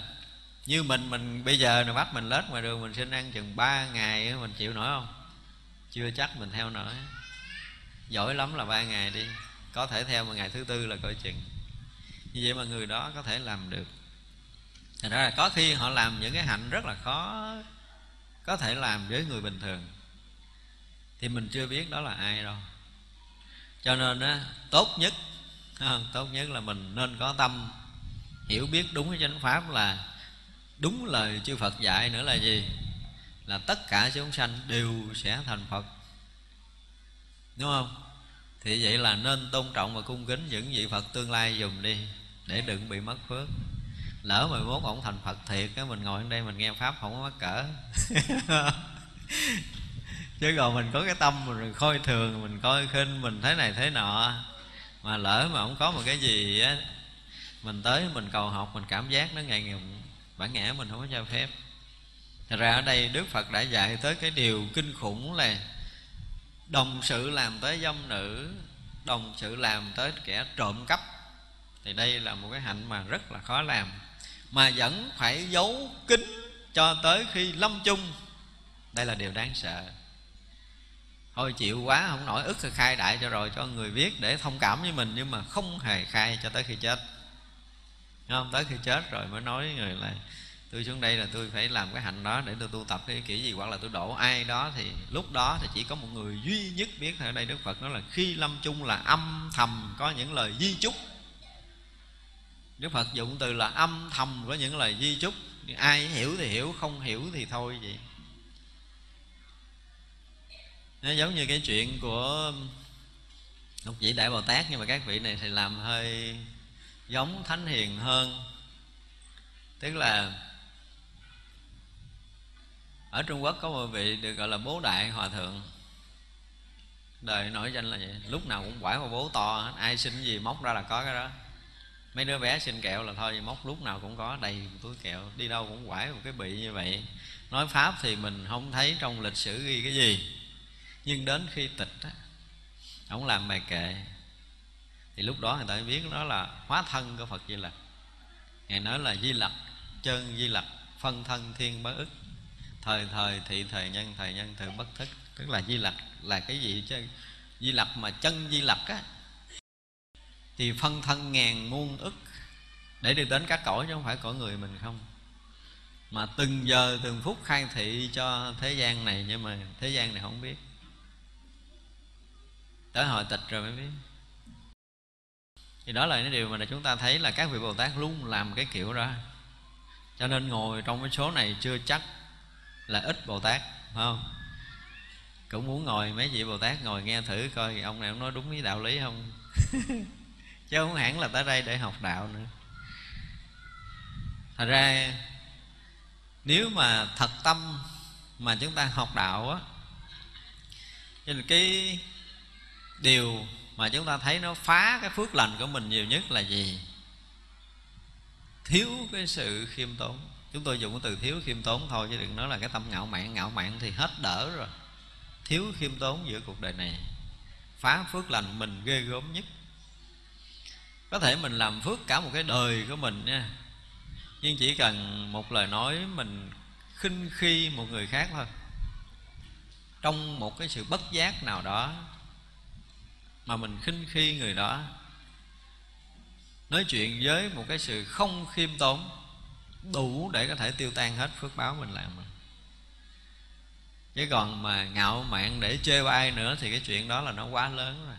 như mình mình bây giờ này bắt mình lết ngoài đường mình xin ăn chừng ba ngày mình chịu nổi không? Chưa chắc mình theo nổi. Giỏi lắm là ba ngày đi, có thể theo một ngày thứ tư là coi chừng. Như vậy mà người đó có thể làm được. Thật ra là có khi họ làm những cái hạnh rất là khó có thể làm với người bình thường, thì mình chưa biết đó là ai đâu. Cho nên á, tốt nhất Tốt nhất là mình nên có tâm hiểu biết đúng cái chánh pháp, là đúng lời chư Phật dạy nữa là gì? Là tất cả chúng sanh đều sẽ thành Phật, đúng không? Thì vậy là nên tôn trọng và cung kính những vị Phật tương lai dùm đi, để đừng bị mất phước. Lỡ mười mốt ổng thành Phật thiệt á, mình ngồi ở đây mình nghe pháp không có mắc cỡ. Chứ còn mình có cái tâm mình coi thường, mình coi khinh, mình thế này thế nọ, mà lỡ mà không có một cái gì á, mình tới mình cầu học mình cảm giác nó ngày ngùng, bản ngã mình không có cho phép. Thật ra ở đây Đức Phật đã dạy tới cái điều kinh khủng là đồng sự làm tới dâm nữ, đồng sự làm tới kẻ trộm cắp. Thì đây là một cái hạnh mà rất là khó làm, mà vẫn phải giấu kín cho tới khi lâm chung. Đây là điều đáng sợ. Thôi chịu quá không nổi, ức khai đại cho rồi cho người biết để thông cảm với mình, nhưng mà không hề khai cho tới khi chết, đúng không? Tới khi chết rồi mới nói người là tôi xuống đây là tôi phải làm cái hạnh đó để tôi tu tập cái kiểu gì, hoặc là tôi đổ ai đó, thì lúc đó thì chỉ có một người duy nhất biết. Ở đây Đức Phật nói là khi lâm chung là âm thầm có những lời di chúc. Đức Phật dụng từ là âm thầm có những lời di chúc, ai hiểu thì hiểu, không hiểu thì thôi vậy. Nó giống như cái chuyện của một vị Đại Bồ Tát, nhưng mà các vị này thì làm hơi giống Thánh Hiền hơn. Tức là ở Trung Quốc có một vị được gọi là Bố Đại Hòa Thượng, đời nổi danh là vậy, lúc nào cũng quải vào bố to, ai xin gì móc ra là có cái đó. Mấy đứa bé xin kẹo là thôi móc lúc nào cũng có, đầy túi kẹo, đi đâu cũng quải một cái bị như vậy. Nói Pháp thì mình không thấy trong lịch sử ghi cái gì, nhưng đến khi tịch á, ông làm bài kệ thì lúc đó người ta biết đó là hóa thân của Phật Di Lặc. Ngài nói là Di Lặc chân Di Lặc phân thân thiên bá ức, thời thời thị thời nhân thời nhân thời bất thức. Tức là Di Lặc là cái gì chứ? Di Lặc mà chân Di Lặc á thì phân thân ngàn muôn ức, để được đến các cõi chứ không phải cõi người mình không, mà từng giờ từng phút khai thị cho thế gian này, nhưng mà thế gian này không biết, tới hồi tịch rồi mới biết. Thì đó là cái điều mà chúng ta thấy là các vị Bồ Tát luôn làm cái kiểu đó. Cho nên ngồi trong cái số này chưa chắc là ít Bồ Tát, phải không? Cũng muốn ngồi mấy vị Bồ Tát ngồi nghe thử coi ông này ông nói đúng với đạo lý không chứ không hẳn là tới đây để học đạo nữa. Thật ra nếu mà thật tâm mà chúng ta học đạo á, cho nên cái điều mà chúng ta thấy nó phá cái phước lành của mình nhiều nhất là gì? Thiếu cái sự khiêm tốn. Chúng tôi dùng cái từ thiếu khiêm tốn thôi, chứ đừng nói là cái tâm ngạo mạn. Ngạo mạn thì hết đỡ rồi. Thiếu khiêm tốn giữa cuộc đời này phá phước lành mình ghê gớm nhất. Có thể mình làm phước cả một cái đời của mình nha, nhưng chỉ cần một lời nói mình khinh khi một người khác thôi, trong một cái sự bất giác nào đó mà mình khinh khi người đó, nói chuyện với một cái sự không khiêm tốn, đủ để có thể tiêu tan hết phước báo mình làm. Chứ còn mà ngạo mạn để chê ai nữa thì cái chuyện đó là nó quá lớn rồi.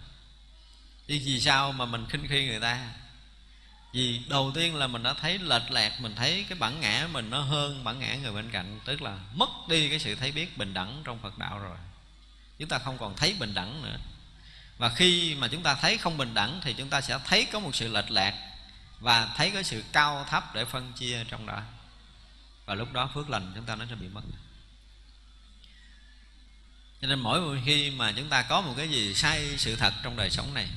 Chứ vì sao mà mình khinh khi người ta? Vì đầu tiên là mình đã thấy lệch lạc, mình thấy cái bản ngã mình nó hơn bản ngã người bên cạnh, tức là mất đi cái sự thấy biết bình đẳng trong Phật đạo rồi. Chúng ta không còn thấy bình đẳng nữa. Và khi mà chúng ta thấy không bình đẳng thì chúng ta sẽ thấy có một sự lệch lạc và thấy có sự cao thấp để phân chia trong đó. Và lúc đó phước lành chúng ta nó sẽ bị mất. Cho nên mỗi khi mà chúng ta có một cái gì sai sự thật trong đời sống này,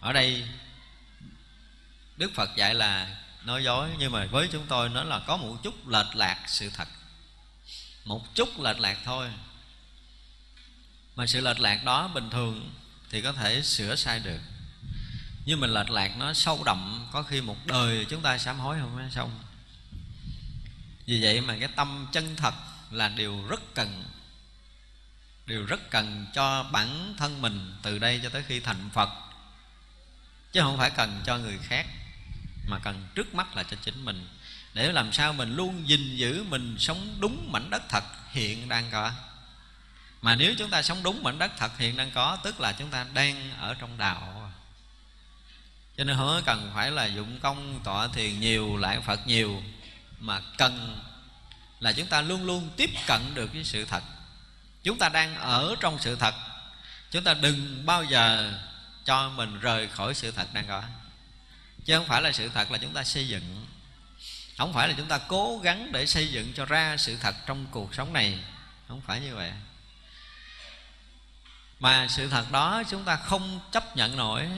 ở đây Đức Phật dạy là nói dối, nhưng mà với chúng tôi nó là có một chút lệch lạc sự thật, một chút lệch lạc thôi. Mà sự lệch lạc đó bình thường thì có thể sửa sai được, nhưng mình lệch lạc nó sâu đậm, có khi một đời chúng ta sám hối không xong. Vì vậy mà cái tâm chân thật là điều rất cần, điều rất cần cho bản thân mình từ đây cho tới khi thành Phật, chứ không phải cần cho người khác, mà cần trước mắt là cho chính mình, để làm sao mình luôn gìn giữ mình sống đúng mảnh đất thật hiện đang có. Mà nếu chúng ta sống đúng mảnh đất thật hiện đang có, tức là chúng ta đang ở trong đạo. Cho nên không cần phải là dụng công tọa thiền nhiều, lại Phật nhiều, mà cần là chúng ta luôn luôn tiếp cận được với sự thật. Chúng ta đang ở trong sự thật, chúng ta đừng bao giờ cho mình rời khỏi sự thật đang có. Chứ không phải là sự thật là chúng ta xây dựng, không phải là chúng ta cố gắng để xây dựng cho ra sự thật trong cuộc sống này, không phải như vậy. Mà sự thật đó chúng ta không chấp nhận nổi,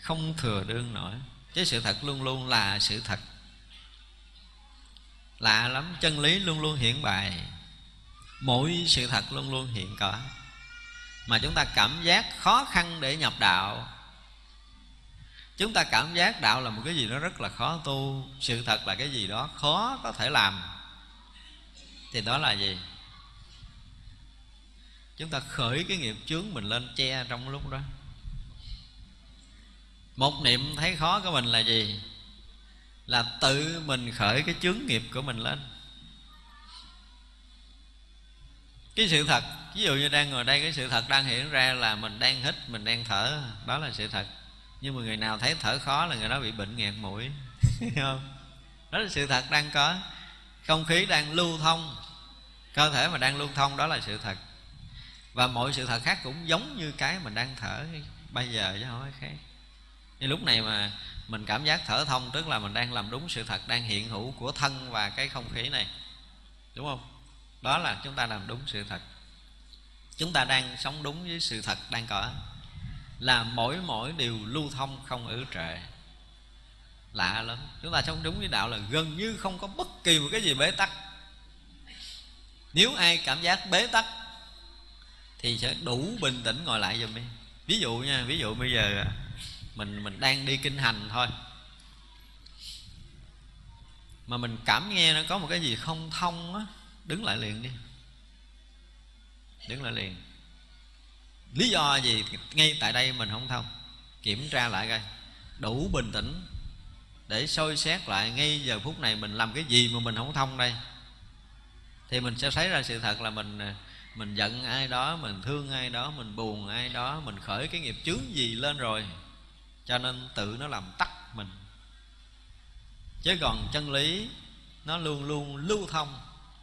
không thừa đương nổi. Chứ sự thật luôn luôn là sự thật. Lạ lắm, chân lý luôn luôn hiện bày, mỗi sự thật luôn luôn hiện có. Mà chúng ta cảm giác khó khăn để nhập đạo. Chúng ta cảm giác đạo là một cái gì đó rất là khó tu, sự thật là cái gì đó khó có thể làm. Thì đó là gì? Chúng ta khởi cái nghiệp chướng mình lên che trong lúc đó. Một niệm thấy khó của mình là gì? là tự mình khởi cái chướng nghiệp của mình lên. Cái sự thật, ví dụ như đang ngồi đây, cái sự thật đang hiện ra là mình đang hít, mình đang thở, đó là sự thật. Nhưng mà người nào thấy thở khó là người đó bị bệnh nghẹt mũi. Không? Đó là sự thật đang có. Không khí đang lưu thông, cơ thể mà đang lưu thông, đó là sự thật. Và mọi sự thật khác cũng giống như cái mình đang thở bây giờ chứ không phải khác. Như lúc này mà mình cảm giác thở thông, tức là mình đang làm đúng sự thật đang hiện hữu của thân và cái không khí này, đúng không? Đó là chúng ta làm đúng sự thật. Chúng ta đang sống đúng với sự thật đang có, là mỗi mỗi điều lưu thông không ứ trệ. Lạ lắm. Chúng ta sống đúng với đạo là gần như không có bất kỳ một cái gì bế tắc. Nếu ai cảm giác bế tắc thì sẽ đủ bình tĩnh ngồi lại giùm đi. Ví dụ nha, ví dụ bây giờ mình mình đang đi kinh hành thôi, mà mình cảm nghe nó có một cái gì không thông á, đứng lại liền đi. Đứng lại liền. Lý do gì ngay tại đây mình không thông? Kiểm tra lại coi, đủ bình tĩnh để soi xét lại ngay giờ phút này mình làm cái gì mà mình không thông đây. Thì mình sẽ thấy ra sự thật là mình mình giận ai đó, mình thương ai đó, mình buồn ai đó, mình khởi cái nghiệp chướng gì lên rồi, cho nên tự nó làm tắc mình. Chứ còn chân lý nó luôn luôn lưu thông,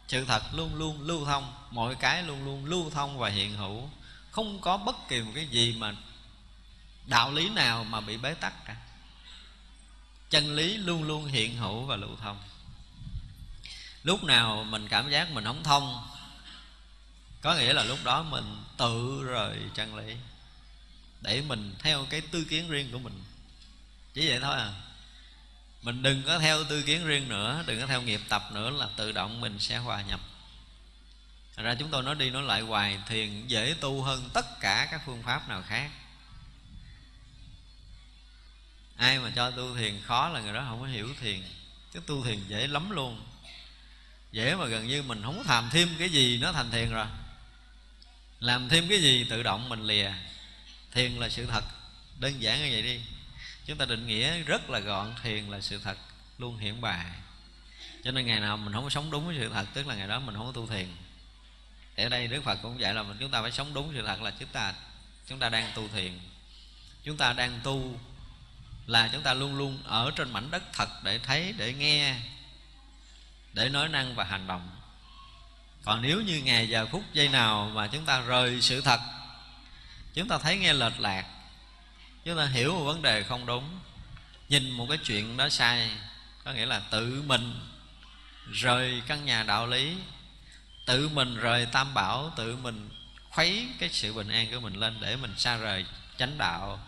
sự thật luôn luôn lưu thông, mọi cái luôn luôn lưu thông và hiện hữu. Không có bất kỳ một cái gì mà đạo lý nào mà bị bế tắc cả. Chân lý luôn luôn hiện hữu và lưu thông. Lúc nào mình cảm giác mình không thông, có nghĩa là lúc đó mình tự rời chân lý, để mình theo cái tư kiến riêng của mình. Chỉ vậy thôi à. Mình đừng có theo tư kiến riêng nữa, đừng có theo nghiệp tập nữa, là tự động mình sẽ hòa nhập. Thật ra chúng tôi nói đi nói lại hoài, thiền dễ tu hơn tất cả các phương pháp nào khác. Ai mà cho tu thiền khó là người đó không có hiểu thiền. Chứ tu thiền dễ lắm luôn, dễ mà gần như mình không làm thêm cái gì nó thành thiền rồi. Làm thêm cái gì tự động mình lìa. Thiền là sự thật, đơn giản như vậy đi. Chúng ta định nghĩa rất là gọn, thiền là sự thật luôn hiển bài. Cho nên ngày nào mình không sống đúng với sự thật, tức là ngày đó mình không có tu thiền. Ở đây Đức Phật cũng dạy là mình, chúng ta phải sống đúng sự thật là chúng ta chúng ta đang tu thiền. Chúng ta đang tu là chúng ta luôn luôn ở trên mảnh đất thật để thấy, để nghe, để nói năng và hành động. Còn nếu như ngày giờ phút giây nào mà chúng ta rời sự thật, chúng ta thấy nghe lệch lạc, chúng ta hiểu một vấn đề không đúng, nhìn một cái chuyện đó sai, có nghĩa là tự mình rời căn nhà đạo lý, tự mình rời tam bảo, tự mình khuấy cái sự bình an của mình lên để mình xa rời chánh đạo.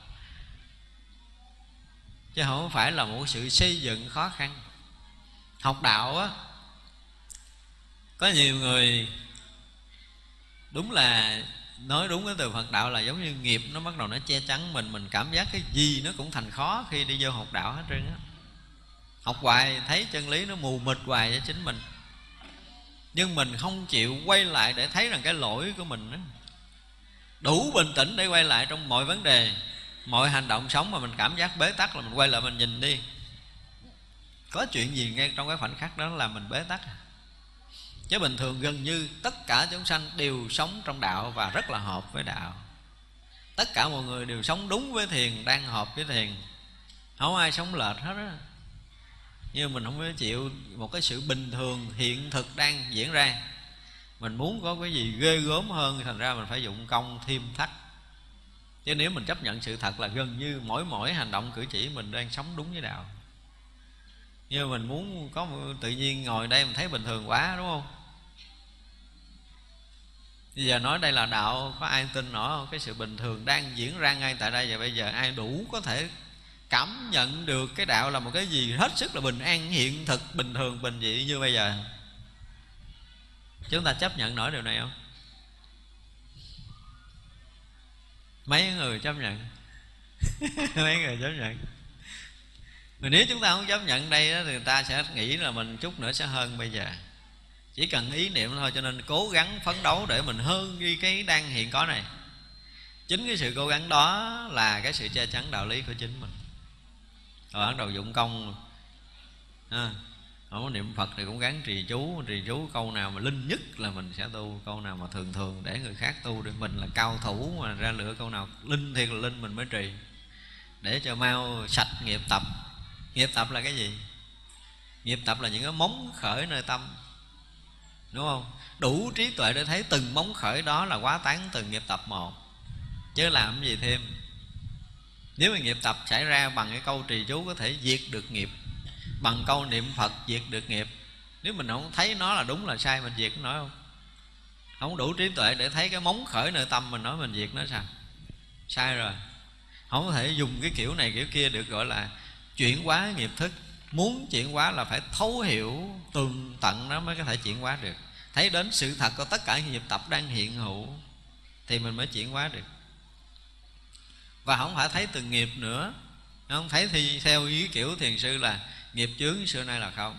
Chứ không phải là một sự xây dựng khó khăn. Học đạo á, có nhiều người đúng là nói đúng cái từ Phật đạo là giống như nghiệp nó bắt đầu nó che chắn mình. Mình cảm giác cái gì nó cũng thành khó khi đi vô học đạo hết trơn á. Học hoài thấy chân lý nó mù mịt hoài cho chính mình, nhưng mình không chịu quay lại để thấy rằng cái lỗi của mình đó. Đủ bình tĩnh để quay lại trong mọi vấn đề, mọi hành động sống mà mình cảm giác bế tắc là mình quay lại mình nhìn đi. Có chuyện gì ngay trong cái khoảnh khắc đó là mình bế tắc. Chứ bình thường gần như tất cả chúng sanh đều sống trong đạo và rất là hợp với đạo. Tất cả mọi người đều sống đúng với thiền, đang hợp với thiền, không ai sống lệch hết á. Nhưng mình không có chịu một cái sự bình thường hiện thực đang diễn ra. Mình muốn có cái gì ghê gớm hơn, thành ra mình phải dụng công thêm thắt. Chứ nếu mình chấp nhận sự thật là gần như mỗi mỗi hành động cử chỉ mình đang sống đúng với đạo. Như mình muốn có tự nhiên ngồi đây mình thấy bình thường quá, đúng không? Bây giờ nói đây là đạo, có ai tin nổi không? Cái sự bình thường đang diễn ra ngay tại đây. Và bây giờ ai đủ có thể cảm nhận được cái đạo là một cái gì hết sức là bình an, hiện thực, bình thường, bình dị như bây giờ? Chúng ta chấp nhận nổi điều này không? Mấy người chấp nhận? Mấy người chấp nhận? Mà nếu chúng ta không chấp nhận đây đó, thì người ta sẽ nghĩ là mình chút nữa sẽ hơn bây giờ. Chỉ cần ý niệm thôi. Cho nên cố gắng phấn đấu để mình hơn đi cái đang hiện có này. Chính cái sự cố gắng đó là cái sự che chắn đạo lý của chính mình. Rồi bắt đầu dụng công à, không, niệm Phật thì cũng gắn trì chú, trì chú câu nào mà linh nhất là mình sẽ tu, câu nào mà thường thường để người khác tu, để mình là cao thủ mà ra lựa câu nào linh thiệt là linh mình mới trì, để cho mau sạch nghiệp tập. Nghiệp tập là cái gì? Nghiệp tập là những cái móng khởi nơi tâm, đúng không? Đủ trí tuệ để thấy từng móng khởi đó là quá tán từng nghiệp tập một, chứ làm gì thêm. Nếu mà nghiệp tập xảy ra bằng cái câu trì chú có thể diệt được nghiệp, bằng câu niệm Phật diệt được nghiệp. Nếu mình không thấy nó là đúng là sai, mình diệt nó nói không? Không đủ trí tuệ để thấy cái móng khởi nơi tâm, mình nói mình diệt nó sao? Sai rồi. Không có thể dùng cái kiểu này kiểu kia được, gọi là chuyển hóa nghiệp thức. Muốn chuyển hóa là phải thấu hiểu tường tận nó mới có thể chuyển hóa được. Thấy đến sự thật của tất cả nghiệp tập đang hiện hữu thì mình mới chuyển hóa được. Và không phải thấy từng nghiệp nữa, không thấy thì theo ý kiểu thiền sư là nghiệp chướng xưa nay là không.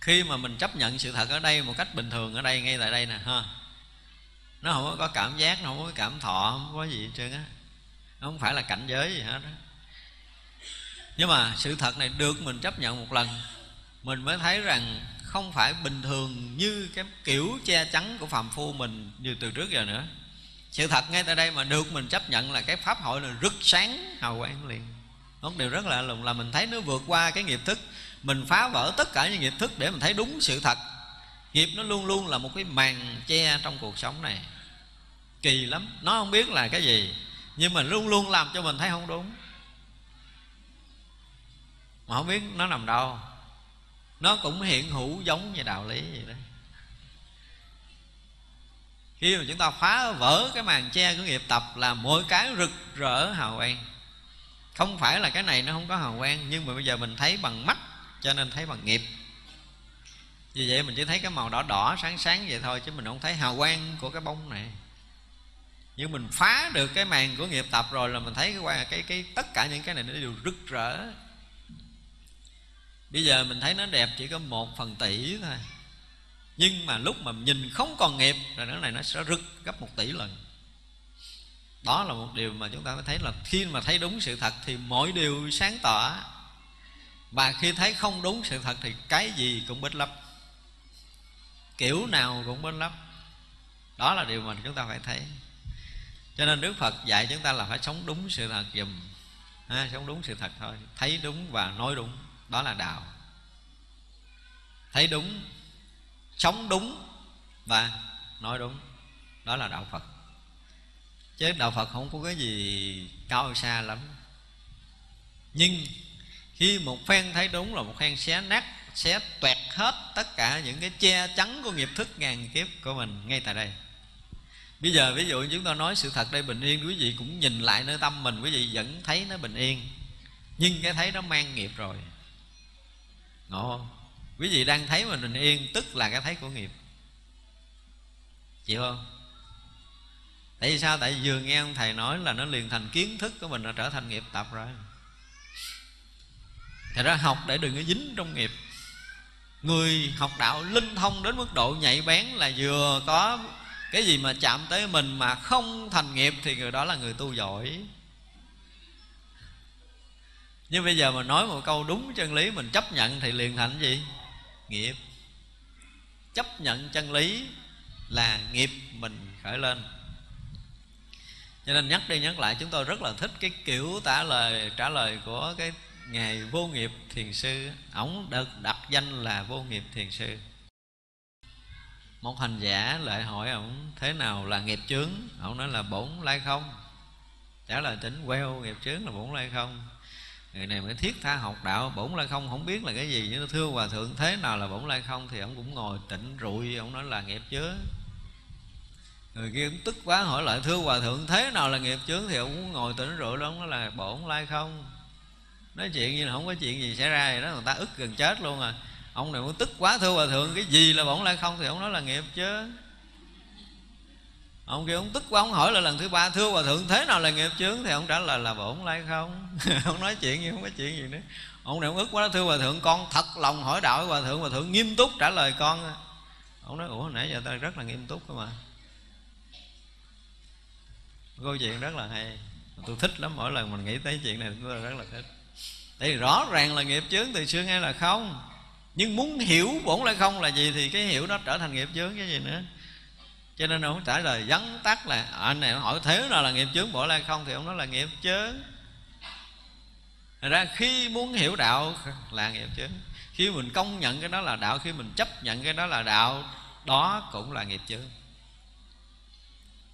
Khi mà mình chấp nhận sự thật ở đây một cách bình thường, ở đây ngay tại đây nè ha, nó không có cảm giác, nó không có cảm thọ, không có gì hết trơn á, không phải là cảnh giới gì hết đó. Nhưng mà sự thật này được mình chấp nhận một lần, mình mới thấy rằng không phải bình thường như cái kiểu che chắn của phàm phu mình như từ trước giờ nữa. Sự thật ngay tại đây mà được mình chấp nhận là cái pháp hội này rất sáng hào quang liền. Một điều rất lạ lùng là mình thấy nó vượt qua cái nghiệp thức, mình phá vỡ tất cả những nghiệp thức để mình thấy đúng sự thật. Nghiệp nó luôn luôn là một cái màn che trong cuộc sống này, kỳ lắm. Nó không biết là cái gì nhưng mà luôn luôn làm cho mình thấy không đúng, mà không biết nó nằm đâu. Nó cũng hiện hữu giống như đạo lý vậy đó. Khi mà chúng ta phá vỡ cái màn che của nghiệp tập là mỗi cái rực rỡ hào quang. Không phải là cái này nó không có hào quang, nhưng mà bây giờ mình thấy bằng mắt cho nên thấy bằng nghiệp. Vì vậy mình chỉ thấy cái màu đỏ đỏ sáng sáng vậy thôi, chứ mình không thấy hào quang của cái bông này. Nhưng mình phá được cái màn của nghiệp tập rồi là mình thấy cái, cái, cái tất cả những cái này nó đều rực rỡ. Bây giờ mình thấy nó đẹp chỉ có một phần tỷ thôi, nhưng mà lúc mà nhìn không còn nghiệp rồi cái này nó sẽ rực gấp một tỷ lần. Đó là một điều mà chúng ta mới thấy là khi mà thấy đúng sự thật thì mọi điều sáng tỏ, và khi thấy không đúng sự thật thì cái gì cũng bết lấp, kiểu nào cũng bết lấp. Đó là điều mà chúng ta phải thấy. Cho nên Đức Phật dạy chúng ta là phải sống đúng sự thật dùm à, sống đúng sự thật thôi, thấy đúng và nói đúng. Đó là đạo. Thấy đúng, sống đúng và nói đúng, đó là đạo Phật. Chứ đạo Phật không có cái gì cao xa lắm. Nhưng khi một phen thấy đúng là một phen xé nát, xé toẹt hết tất cả những cái che chắn của nghiệp thức ngàn kiếp của mình ngay tại đây. Bây giờ ví dụ chúng ta nói sự thật đây bình yên, quý vị cũng nhìn lại nơi tâm mình, quý vị vẫn thấy nó bình yên, nhưng cái thấy nó mang nghiệp rồi. Ngộ không? Quý vị đang thấy mình bình yên tức là cái thấy của nghiệp, chịu không? Tại vì sao? Tại vì vừa nghe ông thầy nói là nó liền thành kiến thức của mình, nó trở thành nghiệp tập rồi. Thật ra học để đừng có dính trong nghiệp. Người học đạo linh thông đến mức độ nhạy bén là vừa có cái gì mà chạm tới mình mà không thành nghiệp thì người đó là người tu giỏi. Nhưng bây giờ mà nói một câu đúng chân lý mình chấp nhận thì liền thành gì? Nghiệp. Chấp nhận chân lý là nghiệp mình khởi lên. Cho nên nhắc đi nhắc lại, chúng tôi rất là thích cái kiểu trả lời trả lời của cái ngài Vô Nghiệp thiền sư. Ổng được đặt danh là Vô Nghiệp thiền sư. Một hành giả lại hỏi ổng thế nào là nghiệp chướng, ổng nói là bổn lai không. Trả lời tỉnh queo, nghiệp chướng là bổn lai không. Người này mới thiết tha học đạo. Bổn lai không không biết là cái gì, nhưng thưa hòa thượng thế nào là bổn lai không, thì ông cũng ngồi tịnh rụi, ông nói là nghiệp chướng. Người kia cũng tức quá hỏi lại thưa hòa thượng thế nào là nghiệp chướng, thì ông cũng ngồi tịnh rụi đó, nói là bổn lai không. Nói chuyện như là không có chuyện gì xảy ra vậy đó, người ta ức gần chết luôn à. Ông này cũng tức quá, thưa hòa thượng cái gì là bổn lai không, thì ông nói là nghiệp chướng. Ông kia ông tức quá, ông hỏi lại lần thứ ba thưa hòa thượng thế nào là nghiệp chướng, thì ông trả lời là bổn lai không. Ông nói chuyện gì không có chuyện gì nữa. Ông này ông ức quá, thưa hòa thượng con thật lòng hỏi đạo hòa thượng, hòa thượng nghiêm túc trả lời con. Ông nói ủa nãy giờ ta rất là nghiêm túc cơ mà. Câu chuyện rất là hay, tôi thích lắm, mỗi lần mình nghĩ tới chuyện này tôi rất là thích. Thì rõ ràng là nghiệp chướng từ xưa hay là không. Nhưng muốn hiểu bổn lại không là gì thì cái hiểu đó trở thành nghiệp chướng cái gì nữa. Cho nên ông trả lời vắn tắt là à, anh này hỏi thế nào là nghiệp chướng bổn lại không, thì ông nói là nghiệp chướng. Thật ra khi muốn hiểu đạo là nghiệp chướng, khi mình công nhận cái đó là đạo, khi mình chấp nhận cái đó là đạo, đó cũng là nghiệp chướng.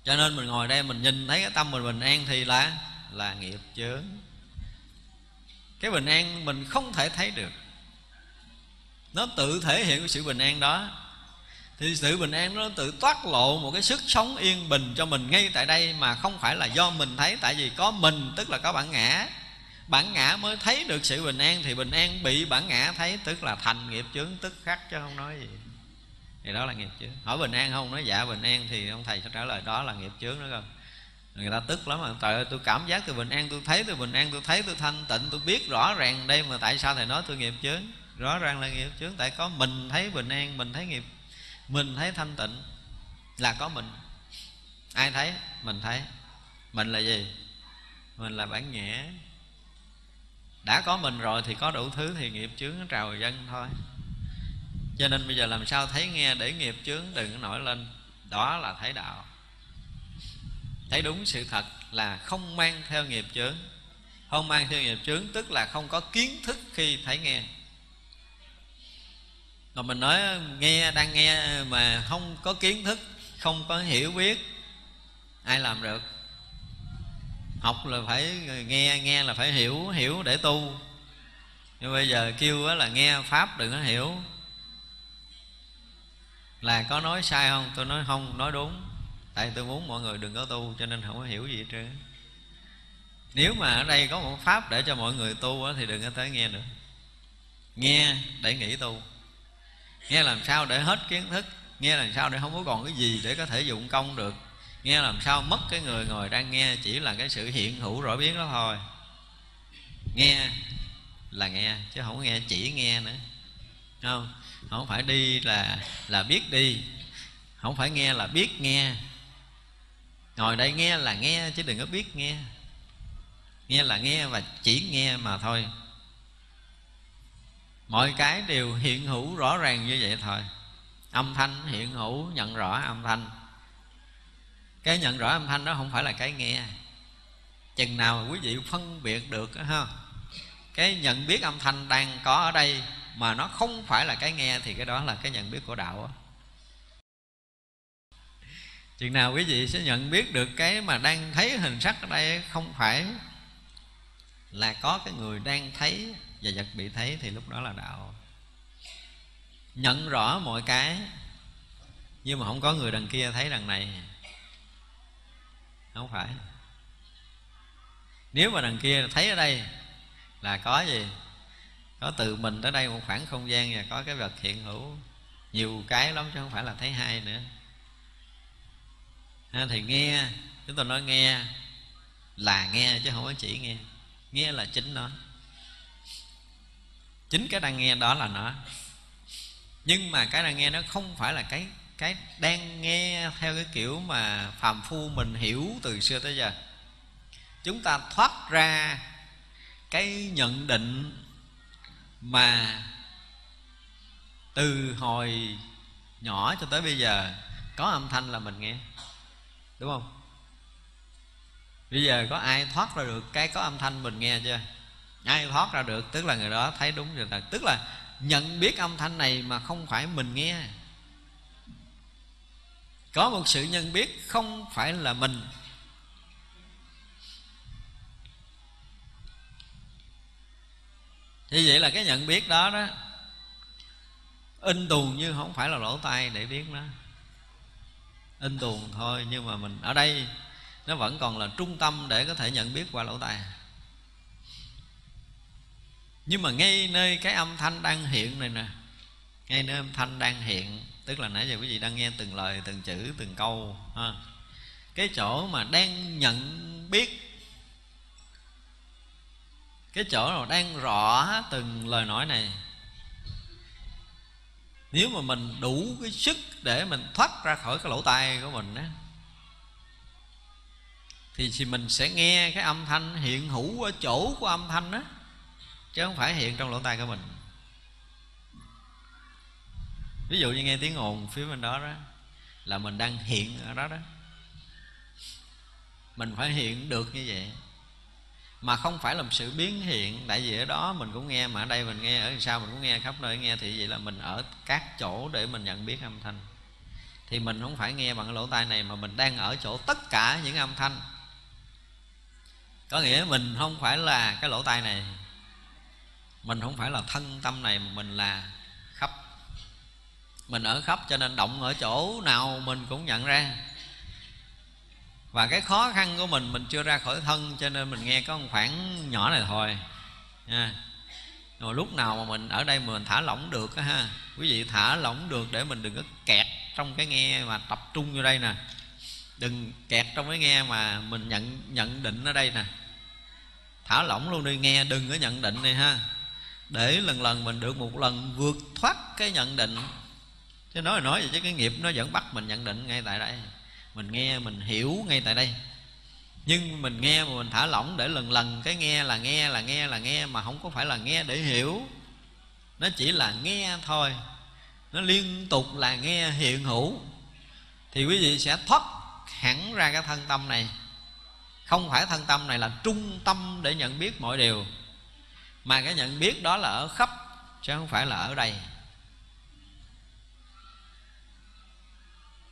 Cho nên mình ngồi đây mình nhìn thấy cái tâm mình bình an thì là là nghiệp chướng. Cái bình an mình không thể thấy được, nó tự thể hiện cái sự bình an đó. Thì sự bình an nó tự toát lộ một cái sức sống yên bình cho mình ngay tại đây, mà không phải là do mình thấy. Tại vì có mình tức là có bản ngã, bản ngã mới thấy được sự bình an. Thì bình an bị bản ngã thấy tức là thành nghiệp chướng tức khắc, chứ không nói gì. Thì đó là nghiệp chướng. Hỏi bình an không? Nói dạ bình an, thì ông thầy sẽ trả lời đó là nghiệp chướng đó cơ. Người ta tức lắm, mà trời ơi tôi cảm giác tôi bình an, tôi thấy tôi bình an, tôi thấy tôi thanh tịnh, tôi biết rõ ràng đây, mà tại sao thầy nói tôi nghiệp chướng? Rõ ràng là nghiệp chướng, tại có mình thấy bình an, mình thấy nghiệp, mình thấy thanh tịnh là có mình. Ai thấy? Mình thấy. Mình là gì? Mình là bản ngã. Đã có mình rồi thì có đủ thứ, thì nghiệp chướng nó trào dâng thôi. Cho nên bây giờ làm sao thấy nghe để nghiệp chướng đừng nổi lên, đó là thấy đạo. Thấy đúng sự thật là không mang theo nghiệp chướng. Không mang theo nghiệp chướng tức là không có kiến thức khi thấy nghe. Mà mình nói nghe, đang nghe mà không có kiến thức, không có hiểu biết, ai làm được? Học là phải nghe, nghe là phải hiểu, hiểu để tu. Nhưng bây giờ kêu là nghe Pháp đừng có hiểu, là có nói sai không? Tôi nói không, nói đúng. Tại tôi muốn mọi người đừng có tu, cho nên không có hiểu gì hết trơn. Nếu mà ở đây có một Pháp để cho mọi người tu thì đừng có tới nghe nữa. Nghe để nghỉ tu, nghe làm sao để hết kiến thức, nghe làm sao để không có còn cái gì để có thể dụng công được, nghe làm sao mất cái người ngồi đang nghe chỉ là cái sự hiện hữu rõ biến đó thôi. Nghe là nghe, chứ không nghe chỉ nghe nữa. Không, không phải đi là là biết đi, không phải nghe là biết nghe. Ngồi đây nghe là nghe, chứ đừng có biết nghe. Nghe là nghe và chỉ nghe mà thôi. Mọi cái đều hiện hữu rõ ràng như vậy thôi. Âm thanh hiện hữu, nhận rõ âm thanh. Cái nhận rõ âm thanh đó không phải là cái nghe. Chừng nào quý vị phân biệt được đó, ha? Cái nhận biết âm thanh đang có ở đây mà nó không phải là cái nghe, thì cái đó là cái nhận biết của đạo đó. Chừng nào quý vị sẽ nhận biết được cái mà đang thấy hình sắc ở đây không phải là có cái người đang thấy và vật bị thấy, thì lúc đó là đạo. Nhận rõ mọi cái, nhưng mà không có người đằng kia thấy đằng này, không phải. Nếu mà đằng kia thấy ở đây là có gì? Có từ mình tới đây một khoảng không gian và có cái vật hiện hữu. Nhiều cái lắm chứ không phải là thấy hai nữa ha. Thì nghe, chúng tôi nói nghe là nghe chứ không có chỉ nghe. Nghe là chính nó, chính cái đang nghe đó là nó. Nhưng mà cái đang nghe nó không phải là cái cái đang nghe theo cái kiểu mà phàm phu mình hiểu từ xưa tới giờ. Chúng ta thoát ra cái nhận định mà từ hồi nhỏ cho tới bây giờ có âm thanh là mình nghe, đúng không? Bây giờ có ai thoát ra được cái có âm thanh mình nghe chưa? Ai thoát ra được tức là người đó thấy đúng rồi, tức là nhận biết âm thanh này mà không phải mình nghe. Có một sự nhận biết không phải là mình. Như vậy là cái nhận biết đó đó in tuồng, như không phải là lỗ tai để biết nó in tuồng thôi. Nhưng mà mình ở đây nó vẫn còn là trung tâm để có thể nhận biết qua lỗ tai. Nhưng mà ngay nơi cái âm thanh đang hiện này nè, ngay nơi âm thanh đang hiện, tức là nãy giờ quý vị đang nghe từng lời, từng chữ, từng câu ha. Cái chỗ mà đang nhận biết, cái chỗ nào đang rõ từng lời nói này, nếu mà mình đủ cái sức để mình thoát ra khỏi cái lỗ tai của mình á, thì mình sẽ nghe cái âm thanh hiện hữu ở chỗ của âm thanh á. chứ không phải hiện trong lỗ tai của mình. Ví dụ như nghe tiếng ồn phía bên đó đó là mình đang hiện ở đó đó. Mình phải hiện được như vậy, mà không phải là một sự biến hiện. Tại vì ở đó mình cũng nghe, mà ở đây mình nghe, ở đằng sau mình cũng nghe, khắp nơi nghe. Thì vậy là mình ở các chỗ để mình nhận biết âm thanh. Thì mình không phải nghe bằng cái lỗ tai này, mà mình đang ở chỗ tất cả những âm thanh. Có nghĩa mình không phải là cái lỗ tai này, mình không phải là thân tâm này, mà mình là khắp. Mình ở khắp, cho nên động ở chỗ nào mình cũng nhận ra. Và cái khó khăn của mình, mình chưa ra khỏi thân, cho nên mình nghe có một khoảng nhỏ này thôi à. Rồi lúc nào mà mình ở đây mình thả lỏng được đó, ha. Quý vị thả lỏng được để mình đừng có kẹt trong cái nghe mà tập trung vô đây nè. Đừng kẹt trong cái nghe mà mình nhận nhận định ở đây nè. Thả lỏng luôn đi, nghe đừng có nhận định này ha. Để lần lần mình được một lần vượt thoát cái nhận định. Chứ nói nói vậy chứ cái nghiệp nó vẫn bắt mình nhận định ngay tại đây. Mình nghe mình hiểu ngay tại đây. Nhưng mình nghe mà mình thả lỏng để lần lần cái nghe là nghe là nghe là nghe, mà không có phải là nghe để hiểu. Nó chỉ là nghe thôi. Nó liên tục là nghe hiện hữu. Thì quý vị sẽ thoát hẳn ra cái thân tâm này. Không phải thân tâm này là trung tâm để nhận biết mọi điều, mà cái nhận biết đó là ở khắp, chứ không phải là ở đây.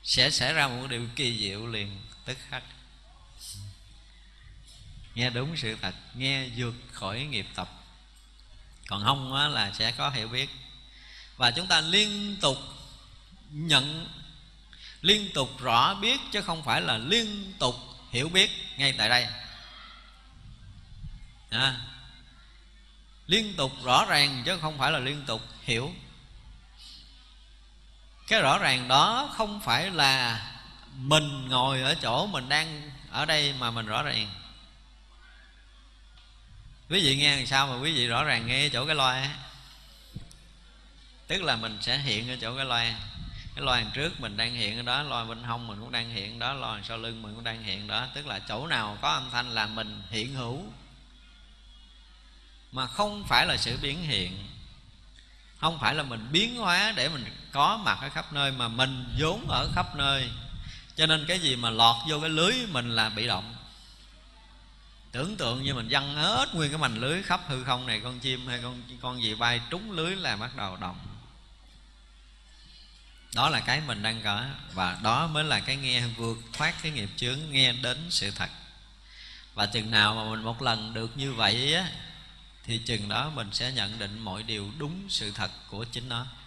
Sẽ xảy ra một điều kỳ diệu liền tức khắc. Nghe đúng sự thật, nghe vượt khỏi nghiệp tập. Còn không á là sẽ có hiểu biết. Và chúng ta liên tục nhận, liên tục rõ biết, chứ không phải là liên tục hiểu biết ngay tại đây à. Liên tục rõ ràng, chứ không phải là liên tục hiểu. Cái rõ ràng đó không phải là mình ngồi ở chỗ mình đang ở đây mà mình rõ ràng. Quý vị nghe làm sao mà quý vị rõ ràng nghe ở chỗ cái loa? Tức là mình sẽ hiện ở chỗ cái loa. Cái loa trước mình đang hiện ở đó, loa bên hông mình cũng đang hiện đó, loa sau lưng mình cũng đang hiện đó. Tức là chỗ nào có âm thanh là mình hiện hữu, mà không phải là sự biến hiện. Không phải là mình biến hóa để mình có mặt ở khắp nơi, mà mình vốn ở khắp nơi. Cho nên cái gì mà lọt vô cái lưới mình là bị động. Tưởng tượng như mình văng hết nguyên cái mành lưới khắp hư không này, con chim hay con con gì bay trúng lưới là bắt đầu động. Đó là cái mình đang có, và đó mới là cái nghe vượt thoát cái nghiệp chướng, nghe đến sự thật. Và chừng nào mà mình một lần được như vậy á, thì chừng đó mình sẽ nhận định mọi điều đúng sự thật của chính nó.